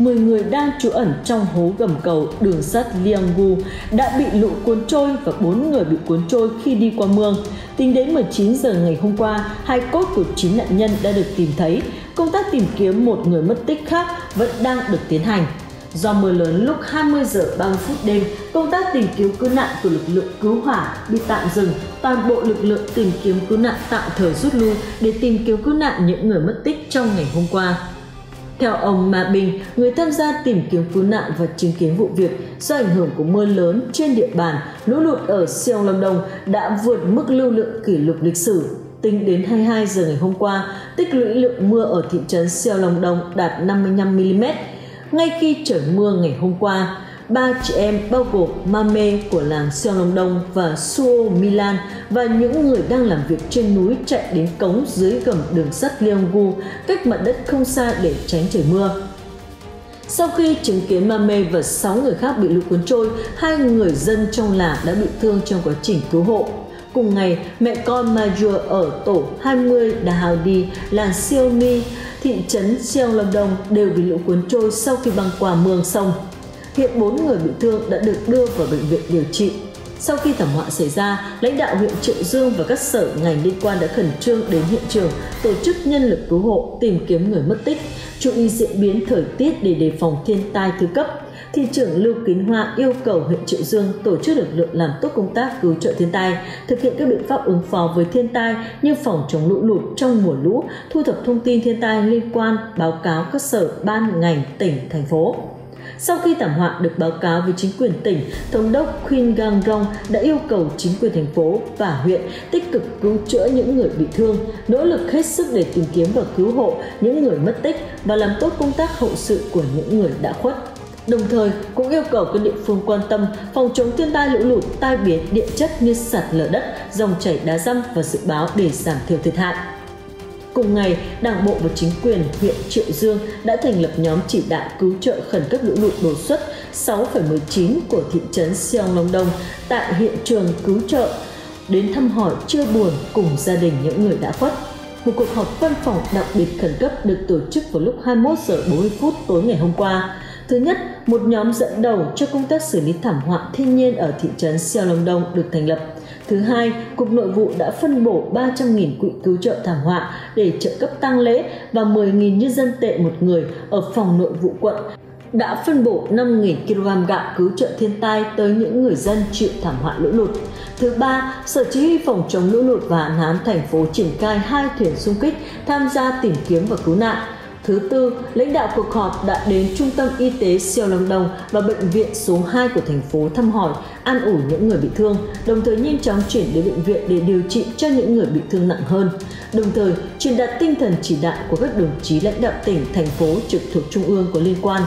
mười người đang trú ẩn trong hố gầm cầu đường sắt Lianggu đã bị lũ cuốn trôi và bốn người bị cuốn trôi khi đi qua mương. Tính đến mười chín giờ ngày hôm qua, hai cốt của chín nạn nhân đã được tìm thấy. Công tác tìm kiếm một người mất tích khác vẫn đang được tiến hành. Do mưa lớn lúc hai mươi giờ ba mươi phút đêm, công tác tìm kiếm cứu nạn của lực lượng cứu hỏa bị tạm dừng, toàn bộ lực lượng tìm kiếm cứu nạn tạm thời rút lui để tìm kiếm cứu nạn những người mất tích trong ngày hôm qua. Theo ông Mã Bình, người tham gia tìm kiếm cứu nạn và chứng kiến vụ việc, do ảnh hưởng của mưa lớn trên địa bàn, lũ lụt ở Siêng Lâm Đồng đã vượt mức lưu lượng kỷ lục lịch sử. Tính đến hai mươi hai giờ ngày hôm qua, tích lũy lượng mưa ở thị trấn Siêng Lâm Đồng đạt năm mươi lăm mi-li-mét. Ngay khi trời mưa ngày hôm qua, ba chị em bao gồm Mame của làng Siêng Lâm Đồng và Suo Milan và những người đang làm việc trên núi chạy đến cống dưới gầm đường sắt Lianggu cách mặt đất không xa để tránh trời mưa. Sau khi chứng kiến Mame và sáu người khác bị lũ cuốn trôi, hai người dân trong làng đã bị thương trong quá trình cứu hộ. Cùng ngày, mẹ con Major ở tổ hai mươi Đà Hào Đi, làng Siêu Mi, thị trấn Siêng Lâm Đồng đều bị lũ cuốn trôi sau khi băng qua mương sông. Hiện bốn người bị thương đã được đưa vào bệnh viện điều trị. Sau khi thảm họa xảy ra, lãnh đạo huyện Triệu Dương và các sở ngành liên quan đã khẩn trương đến hiện trường, tổ chức nhân lực cứu hộ, tìm kiếm người mất tích, chú ý diễn biến thời tiết để đề phòng thiên tai thứ cấp. Thị trưởng Lưu Kín Hoa yêu cầu huyện Triệu Dương tổ chức lực lượng làm tốt công tác cứu trợ thiên tai, thực hiện các biện pháp ứng phó với thiên tai như phòng chống lũ lụt trong mùa lũ, thu thập thông tin thiên tai liên quan, báo cáo các sở, ban, ngành, tỉnh, thành phố. Sau khi thảm họa được báo cáo với chính quyền tỉnh, Thống đốc Gang Gangong đã yêu cầu chính quyền thành phố và huyện tích cực cứu chữa những người bị thương, nỗ lực hết sức để tìm kiếm và cứu hộ những người mất tích và làm tốt công tác hậu sự của những người đã khuất. Đồng thời cũng yêu cầu các địa phương quan tâm phòng chống thiên tai lũ lụt, tai biến địa chất như sạt lở đất, dòng chảy đá dăm và dự báo để giảm thiểu thiệt hại. Cùng ngày, Đảng bộ và chính quyền huyện Triệu Dương đã thành lập nhóm chỉ đạo cứu trợ khẩn cấp lũ lụt đột xuất sáu phẩy mười chín của thị trấn Siêng Lâm Đồng tại hiện trường cứu trợ, đến thăm hỏi chia buồn cùng gia đình những người đã khuất. Một cuộc họp văn phòng đặc biệt khẩn cấp được tổ chức vào lúc hai mươi mốt giờ bốn mươi phút tối ngày hôm qua. Thứ nhất, một nhóm dẫn đầu cho công tác xử lý thảm họa thiên nhiên ở thị trấn Siêng Lâm Đồng được thành lập. Thứ hai, Cục Nội vụ đã phân bổ ba trăm nghìn quỹ cứu trợ thảm họa để trợ cấp tang lễ và mười nghìn nhân dân tệ một người ở phòng nội vụ quận. Đã phân bổ năm nghìn ki-lô-gam gạo cứu trợ thiên tai tới những người dân chịu thảm họa lũ lụt. Thứ ba, Sở Chỉ huy phòng chống lũ lụt và hạn hán thành phố triển khai hai thuyền xung kích tham gia tìm kiếm và cứu nạn. Thứ tư, lãnh đạo cuộc họp đã đến Trung tâm Y tế Siêng Lâm Đồng và Bệnh viện số hai của thành phố thăm hỏi, an ủi những người bị thương, đồng thời nhanh chóng chuyển đến bệnh viện để điều trị cho những người bị thương nặng hơn. Đồng thời, truyền đạt tinh thần chỉ đạo của các đồng chí lãnh đạo tỉnh, thành phố trực thuộc trung ương có liên quan.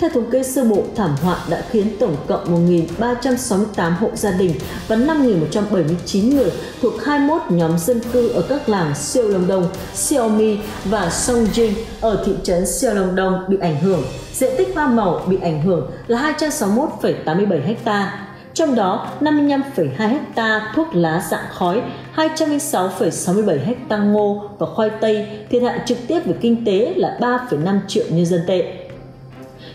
Theo thống kê sơ bộ, thảm họa đã khiến tổng cộng một nghìn ba trăm sáu mươi tám hộ gia đình và năm nghìn một trăm bảy mươi chín người thuộc hai mươi mốt nhóm dân cư ở các làng Siêng Lâm Đồng, Siêng Mi và Songjing ở thị trấn Siêng Lâm Đồng bị ảnh hưởng. Diện tích hoa màu bị ảnh hưởng là hai trăm sáu mươi mốt phẩy tám mươi bảy ha, trong đó năm mươi lăm phẩy hai ha thuốc lá dạng khói, hai trăm lẻ sáu phẩy sáu mươi bảy ha ngô và khoai tây, thiệt hại trực tiếp về kinh tế là ba phẩy năm triệu nhân dân tệ.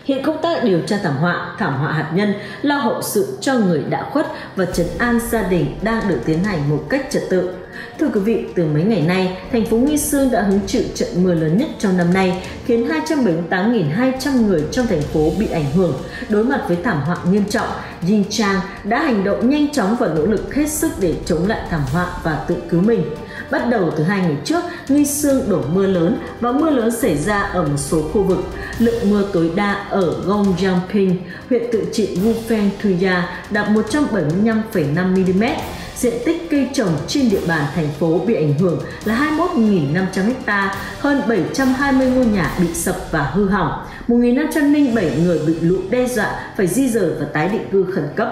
Hiện công tác điều tra thảm họa, thảm họa hạt nhân, lo hậu sự cho người đã khuất và trấn an gia đình đang được tiến hành một cách trật tự. Thưa quý vị, từ mấy ngày nay, thành phố Nghi Sơn đã hứng chịu trận mưa lớn nhất trong năm nay, khiến hai trăm bảy mươi tám nghìn hai trăm người trong thành phố bị ảnh hưởng. Đối mặt với thảm họa nghiêm trọng, Yin Chang đã hành động nhanh chóng và nỗ lực hết sức để chống lại thảm họa và tự cứu mình. Bắt đầu từ hai ngày trước, Nghi Xương đổ mưa lớn và mưa lớn xảy ra ở một số khu vực. Lượng mưa tối đa ở Gongjiangping, huyện tự trị Wufeng Thuya đạt một trăm bảy mươi lăm phẩy năm mi-li-mét. Diện tích cây trồng trên địa bàn thành phố bị ảnh hưởng là hai mươi mốt nghìn năm trăm ha, hơn bảy trăm hai mươi ngôi nhà bị sập và hư hỏng, một nghìn năm trăm lẻ bảy người bị lũ đe dọa phải di rời và tái định cư khẩn cấp.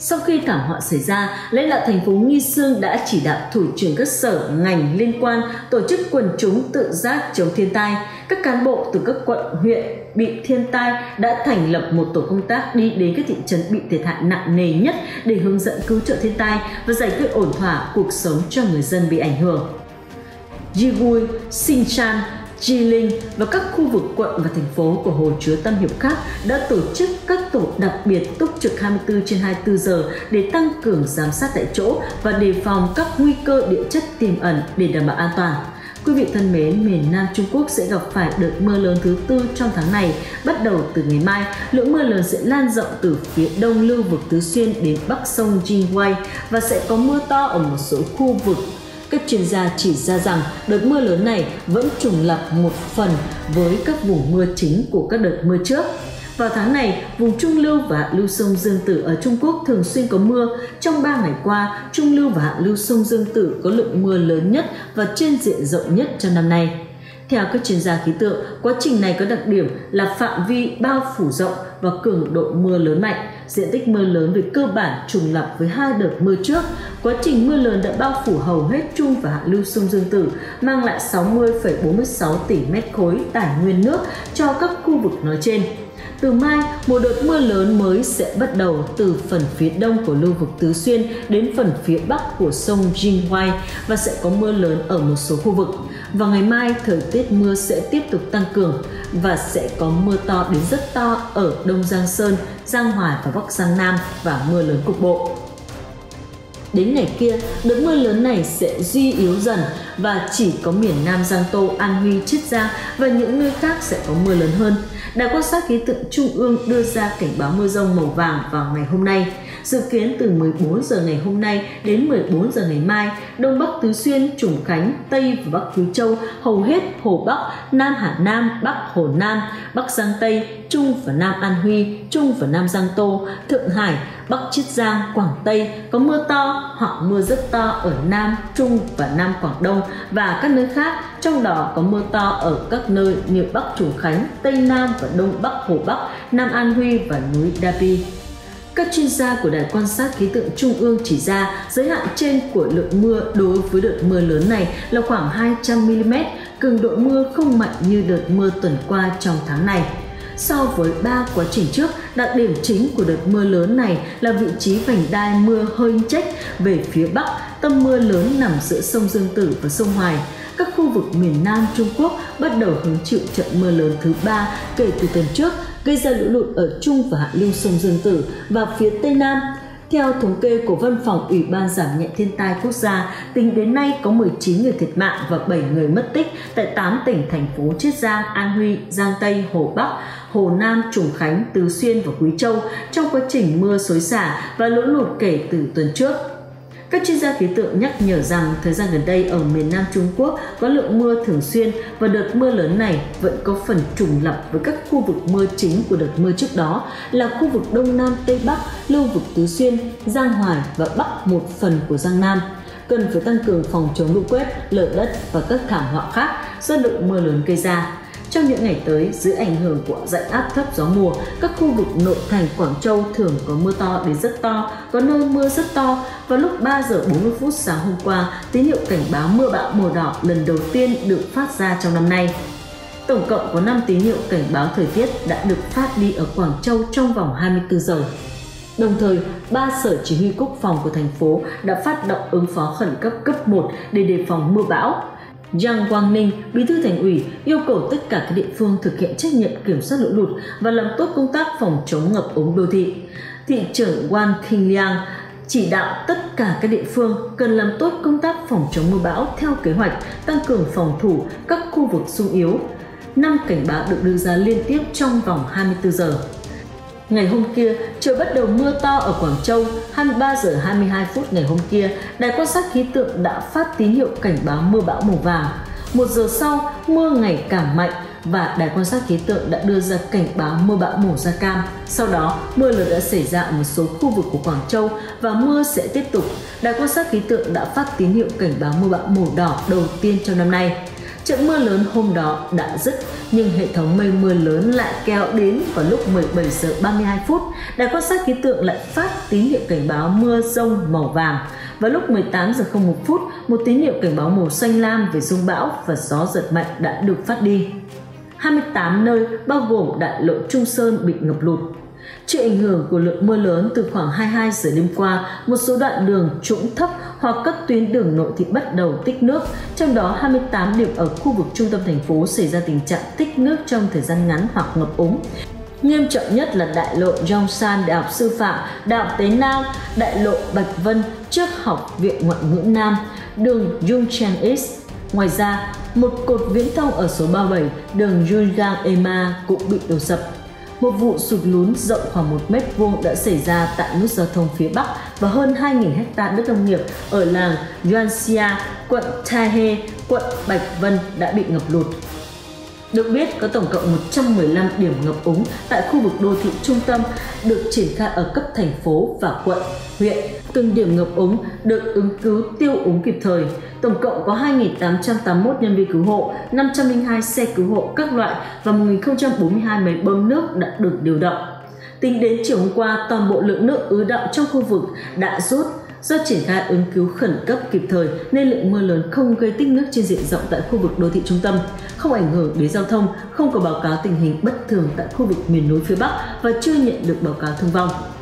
Sau khi thảm họa xảy ra, lãnh đạo thành phố Nghi Xương đã chỉ đạo thủ trưởng các sở, ngành liên quan tổ chức quần chúng tự giác chống thiên tai. Các cán bộ từ các quận, huyện bị thiên tai đã thành lập một tổ công tác đi đến các thị trấn bị thiệt hại nặng nề nhất để hướng dẫn cứu trợ thiên tai và giải quyết ổn thỏa cuộc sống cho người dân bị ảnh hưởng. Yigui, Sinchan, Di Linh và các khu vực quận và thành phố của hồ chứa Tân Hiệp khác đã tổ chức các tổ đặc biệt túc trực hai mươi tư trên hai mươi tư giờ để tăng cường giám sát tại chỗ và đề phòng các nguy cơ địa chất tiềm ẩn để đảm bảo an toàn. Quý vị thân mến, miền Nam Trung Quốc sẽ gặp phải đợt mưa lớn thứ tư trong tháng này. Bắt đầu từ ngày mai, lượng mưa lớn sẽ lan rộng từ phía đông lưu vực Tứ Xuyên đến bắc sông Jingwei và sẽ có mưa to ở một số khu vực. Các chuyên gia chỉ ra rằng đợt mưa lớn này vẫn trùng lặp một phần với các vùng mưa chính của các đợt mưa trước. Vào tháng này, vùng Trung Lưu và Hạ Lưu sông Dương Tử ở Trung Quốc thường xuyên có mưa. Trong ba ngày qua, Trung Lưu và Hạ Lưu sông Dương Tử có lượng mưa lớn nhất và trên diện rộng nhất trong năm nay. Theo các chuyên gia khí tượng, quá trình này có đặc điểm là phạm vi bao phủ rộng và cường độ mưa lớn mạnh. Diện tích mưa lớn về cơ bản trùng lặp với hai đợt mưa trước. Quá trình mưa lớn đã bao phủ hầu hết Trung và Hạ Lưu sông Dương Tử, mang lại sáu mươi phẩy bốn mươi sáu tỷ mét khối tài nguyên nước cho các khu vực nói trên. Từ mai, một đợt mưa lớn mới sẽ bắt đầu từ phần phía đông của lưu vực Tứ Xuyên đến phần phía bắc của sông Jingwei và sẽ có mưa lớn ở một số khu vực. Vào ngày mai, thời tiết mưa sẽ tiếp tục tăng cường và sẽ có mưa to đến rất to ở Đông Giang Sơn, Giang Hoài và Bắc Giang Nam và mưa lớn cục bộ. Đến ngày kia, đợt mưa lớn này sẽ suy yếu dần và chỉ có miền Nam Giang Tô, An Huy, Chiết Giang và những nơi khác sẽ có mưa lớn hơn. Đài quan sát khí tượng Trung ương đưa ra cảnh báo mưa rông màu vàng vào ngày hôm nay. Dự kiến từ mười bốn giờ ngày hôm nay đến mười bốn giờ ngày mai, Đông Bắc Tứ Xuyên, Trùng Khánh, Tây và Bắc Quý Châu, hầu hết Hồ Bắc, Nam Hà Nam, Bắc Hồ Nam, Bắc Giang Tây, Trung và Nam An Huy, Trung và Nam Giang Tô, Thượng Hải, Bắc Chiết Giang, Quảng Tây có mưa to hoặc mưa rất to ở Nam, Trung và Nam Quảng Đông và các nơi khác, trong đó có mưa to ở các nơi như Bắc Trùng Khánh, Tây Nam và Đông Bắc Hồ Bắc, Nam An Huy và núi Dapi. Các chuyên gia của Đài quan sát khí tượng Trung ương chỉ ra giới hạn trên của lượng mưa đối với đợt mưa lớn này là khoảng hai trăm mi li mét, cường độ mưa không mạnh như đợt mưa tuần qua trong tháng này. So với ba quá trình trước, đặc điểm chính của đợt mưa lớn này là vị trí vành đai mưa hơi chếch về phía Bắc, tâm mưa lớn nằm giữa sông Dương Tử và sông Hoài. Các khu vực miền Nam Trung Quốc bắt đầu hứng chịu trận mưa lớn thứ ba kể từ tuần trước, gây ra lũ lụt ở Trung và Hạ Lưu sông Dương Tử và phía Tây Nam. Theo thống kê của Văn phòng Ủy ban Giảm nhẹ thiên tai quốc gia, tính đến nay có mười chín người thiệt mạng và bảy người mất tích tại tám tỉnh, thành phố Chiết Giang, An Huy, Giang Tây, Hồ Bắc, Hồ Nam, Trùng Khánh, Tứ Xuyên và Quý Châu trong quá trình mưa xối xả và lũ lụt kể từ tuần trước. Các chuyên gia khí tượng nhắc nhở rằng thời gian gần đây ở miền Nam Trung Quốc có lượng mưa thường xuyên và đợt mưa lớn này vẫn có phần trùng lặp với các khu vực mưa chính của đợt mưa trước đó là khu vực Đông Nam Tây Bắc, lưu vực Tứ Xuyên, Giang Hoài và Bắc một phần của Giang Nam. Cần phải tăng cường phòng chống lũ quét, lở đất và các thảm họa khác do lượng mưa lớn gây ra. Trong những ngày tới, dưới ảnh hưởng của rãnh áp thấp gió mùa, các khu vực nội thành Quảng Châu thường có mưa to đến rất to, có nơi mưa rất to. Vào lúc ba giờ bốn mươi phút sáng hôm qua, tín hiệu cảnh báo mưa bão màu đỏ lần đầu tiên được phát ra trong năm nay. Tổng cộng có năm tín hiệu cảnh báo thời tiết đã được phát đi ở Quảng Châu trong vòng hai mươi tư giờ. Đồng thời, ba sở chỉ huy quốc phòng của thành phố đã phát động ứng phó khẩn cấp cấp một để đề phòng mưa bão. Giang Quang Minh, Bí thư Thành ủy, yêu cầu tất cả các địa phương thực hiện trách nhiệm kiểm soát lũ lụt và làm tốt công tác phòng chống ngập úng đô thị. Thị trưởng Quan Thinh Liang chỉ đạo tất cả các địa phương cần làm tốt công tác phòng chống mưa bão theo kế hoạch, tăng cường phòng thủ các khu vực xung yếu. năm cảnh báo được đưa ra liên tiếp trong vòng hai mươi tư giờ. Ngày hôm kia, trời bắt đầu mưa to ở Quảng Châu. hai mươi ba giờ hai mươi hai phút ngày hôm kia, Đài quan sát khí tượng đã phát tín hiệu cảnh báo mưa bão màu vàng. Một giờ sau, mưa ngày càng mạnh và Đài quan sát khí tượng đã đưa ra cảnh báo mưa bão màu da cam. Sau đó, mưa lớn đã xảy ra ở một số khu vực của Quảng Châu và mưa sẽ tiếp tục. Đài quan sát khí tượng đã phát tín hiệu cảnh báo mưa bão màu đỏ đầu tiên trong năm nay. Trận mưa lớn hôm đó đã dứt, nhưng hệ thống mây mưa lớn lại kéo đến vào lúc mười bảy giờ ba mươi hai phút. Đài quan sát khí tượng lại phát tín hiệu cảnh báo mưa rông màu vàng. Vào lúc mười tám giờ không một phút, một tín hiệu cảnh báo màu xanh lam về rông bão và gió giật mạnh đã được phát đi. hai mươi tám nơi bao gồm đại lộ Trung Sơn bị ngập lụt. Chịu ảnh hưởng của lượng mưa lớn từ khoảng hai mươi hai giờ đêm qua, một số đoạn đường trũng thấp hoặc các tuyến đường nội thị bắt đầu tích nước, trong đó hai mươi tám điểm ở khu vực trung tâm thành phố xảy ra tình trạng tích nước trong thời gian ngắn hoặc ngập úng. Nghiêm trọng nhất là đại lộ Yongsan, Đại học Sư phạm, Đại học Tế Nam, đại lộ Bạch Vân trước Học viện Ngoại ngữ Nam, đường Yongchang East. Ngoài ra, một cột viễn thông ở số ba mươi bảy đường Yulgang Ema cũng bị đổ sập. Một vụ sụt lún rộng khoảng một mét vuông đã xảy ra tại nút giao thông phía Bắc và hơn hai nghìn héc ta đất nông nghiệp ở làng Yuanxia, quận Tahe, quận Bạch Vân đã bị ngập lụt. Được biết, có tổng cộng một trăm mười lăm điểm ngập úng tại khu vực đô thị trung tâm được triển khai ở cấp thành phố và quận, huyện. Từng điểm ngập úng được ứng cứu tiêu úng kịp thời. Tổng cộng có hai nghìn tám trăm tám mươi mốt nhân viên cứu hộ, năm trăm linh hai xe cứu hộ các loại và một nghìn không trăm bốn mươi hai máy bơm nước đã được điều động. Tính đến chiều hôm qua, toàn bộ lượng nước ứ đọng trong khu vực đã rút. Do triển khai ứng cứu khẩn cấp kịp thời nên lượng mưa lớn không gây tích nước trên diện rộng tại khu vực đô thị trung tâm, không ảnh hưởng đến giao thông, không có báo cáo tình hình bất thường tại khu vực miền núi phía Bắc và chưa nhận được báo cáo thương vong.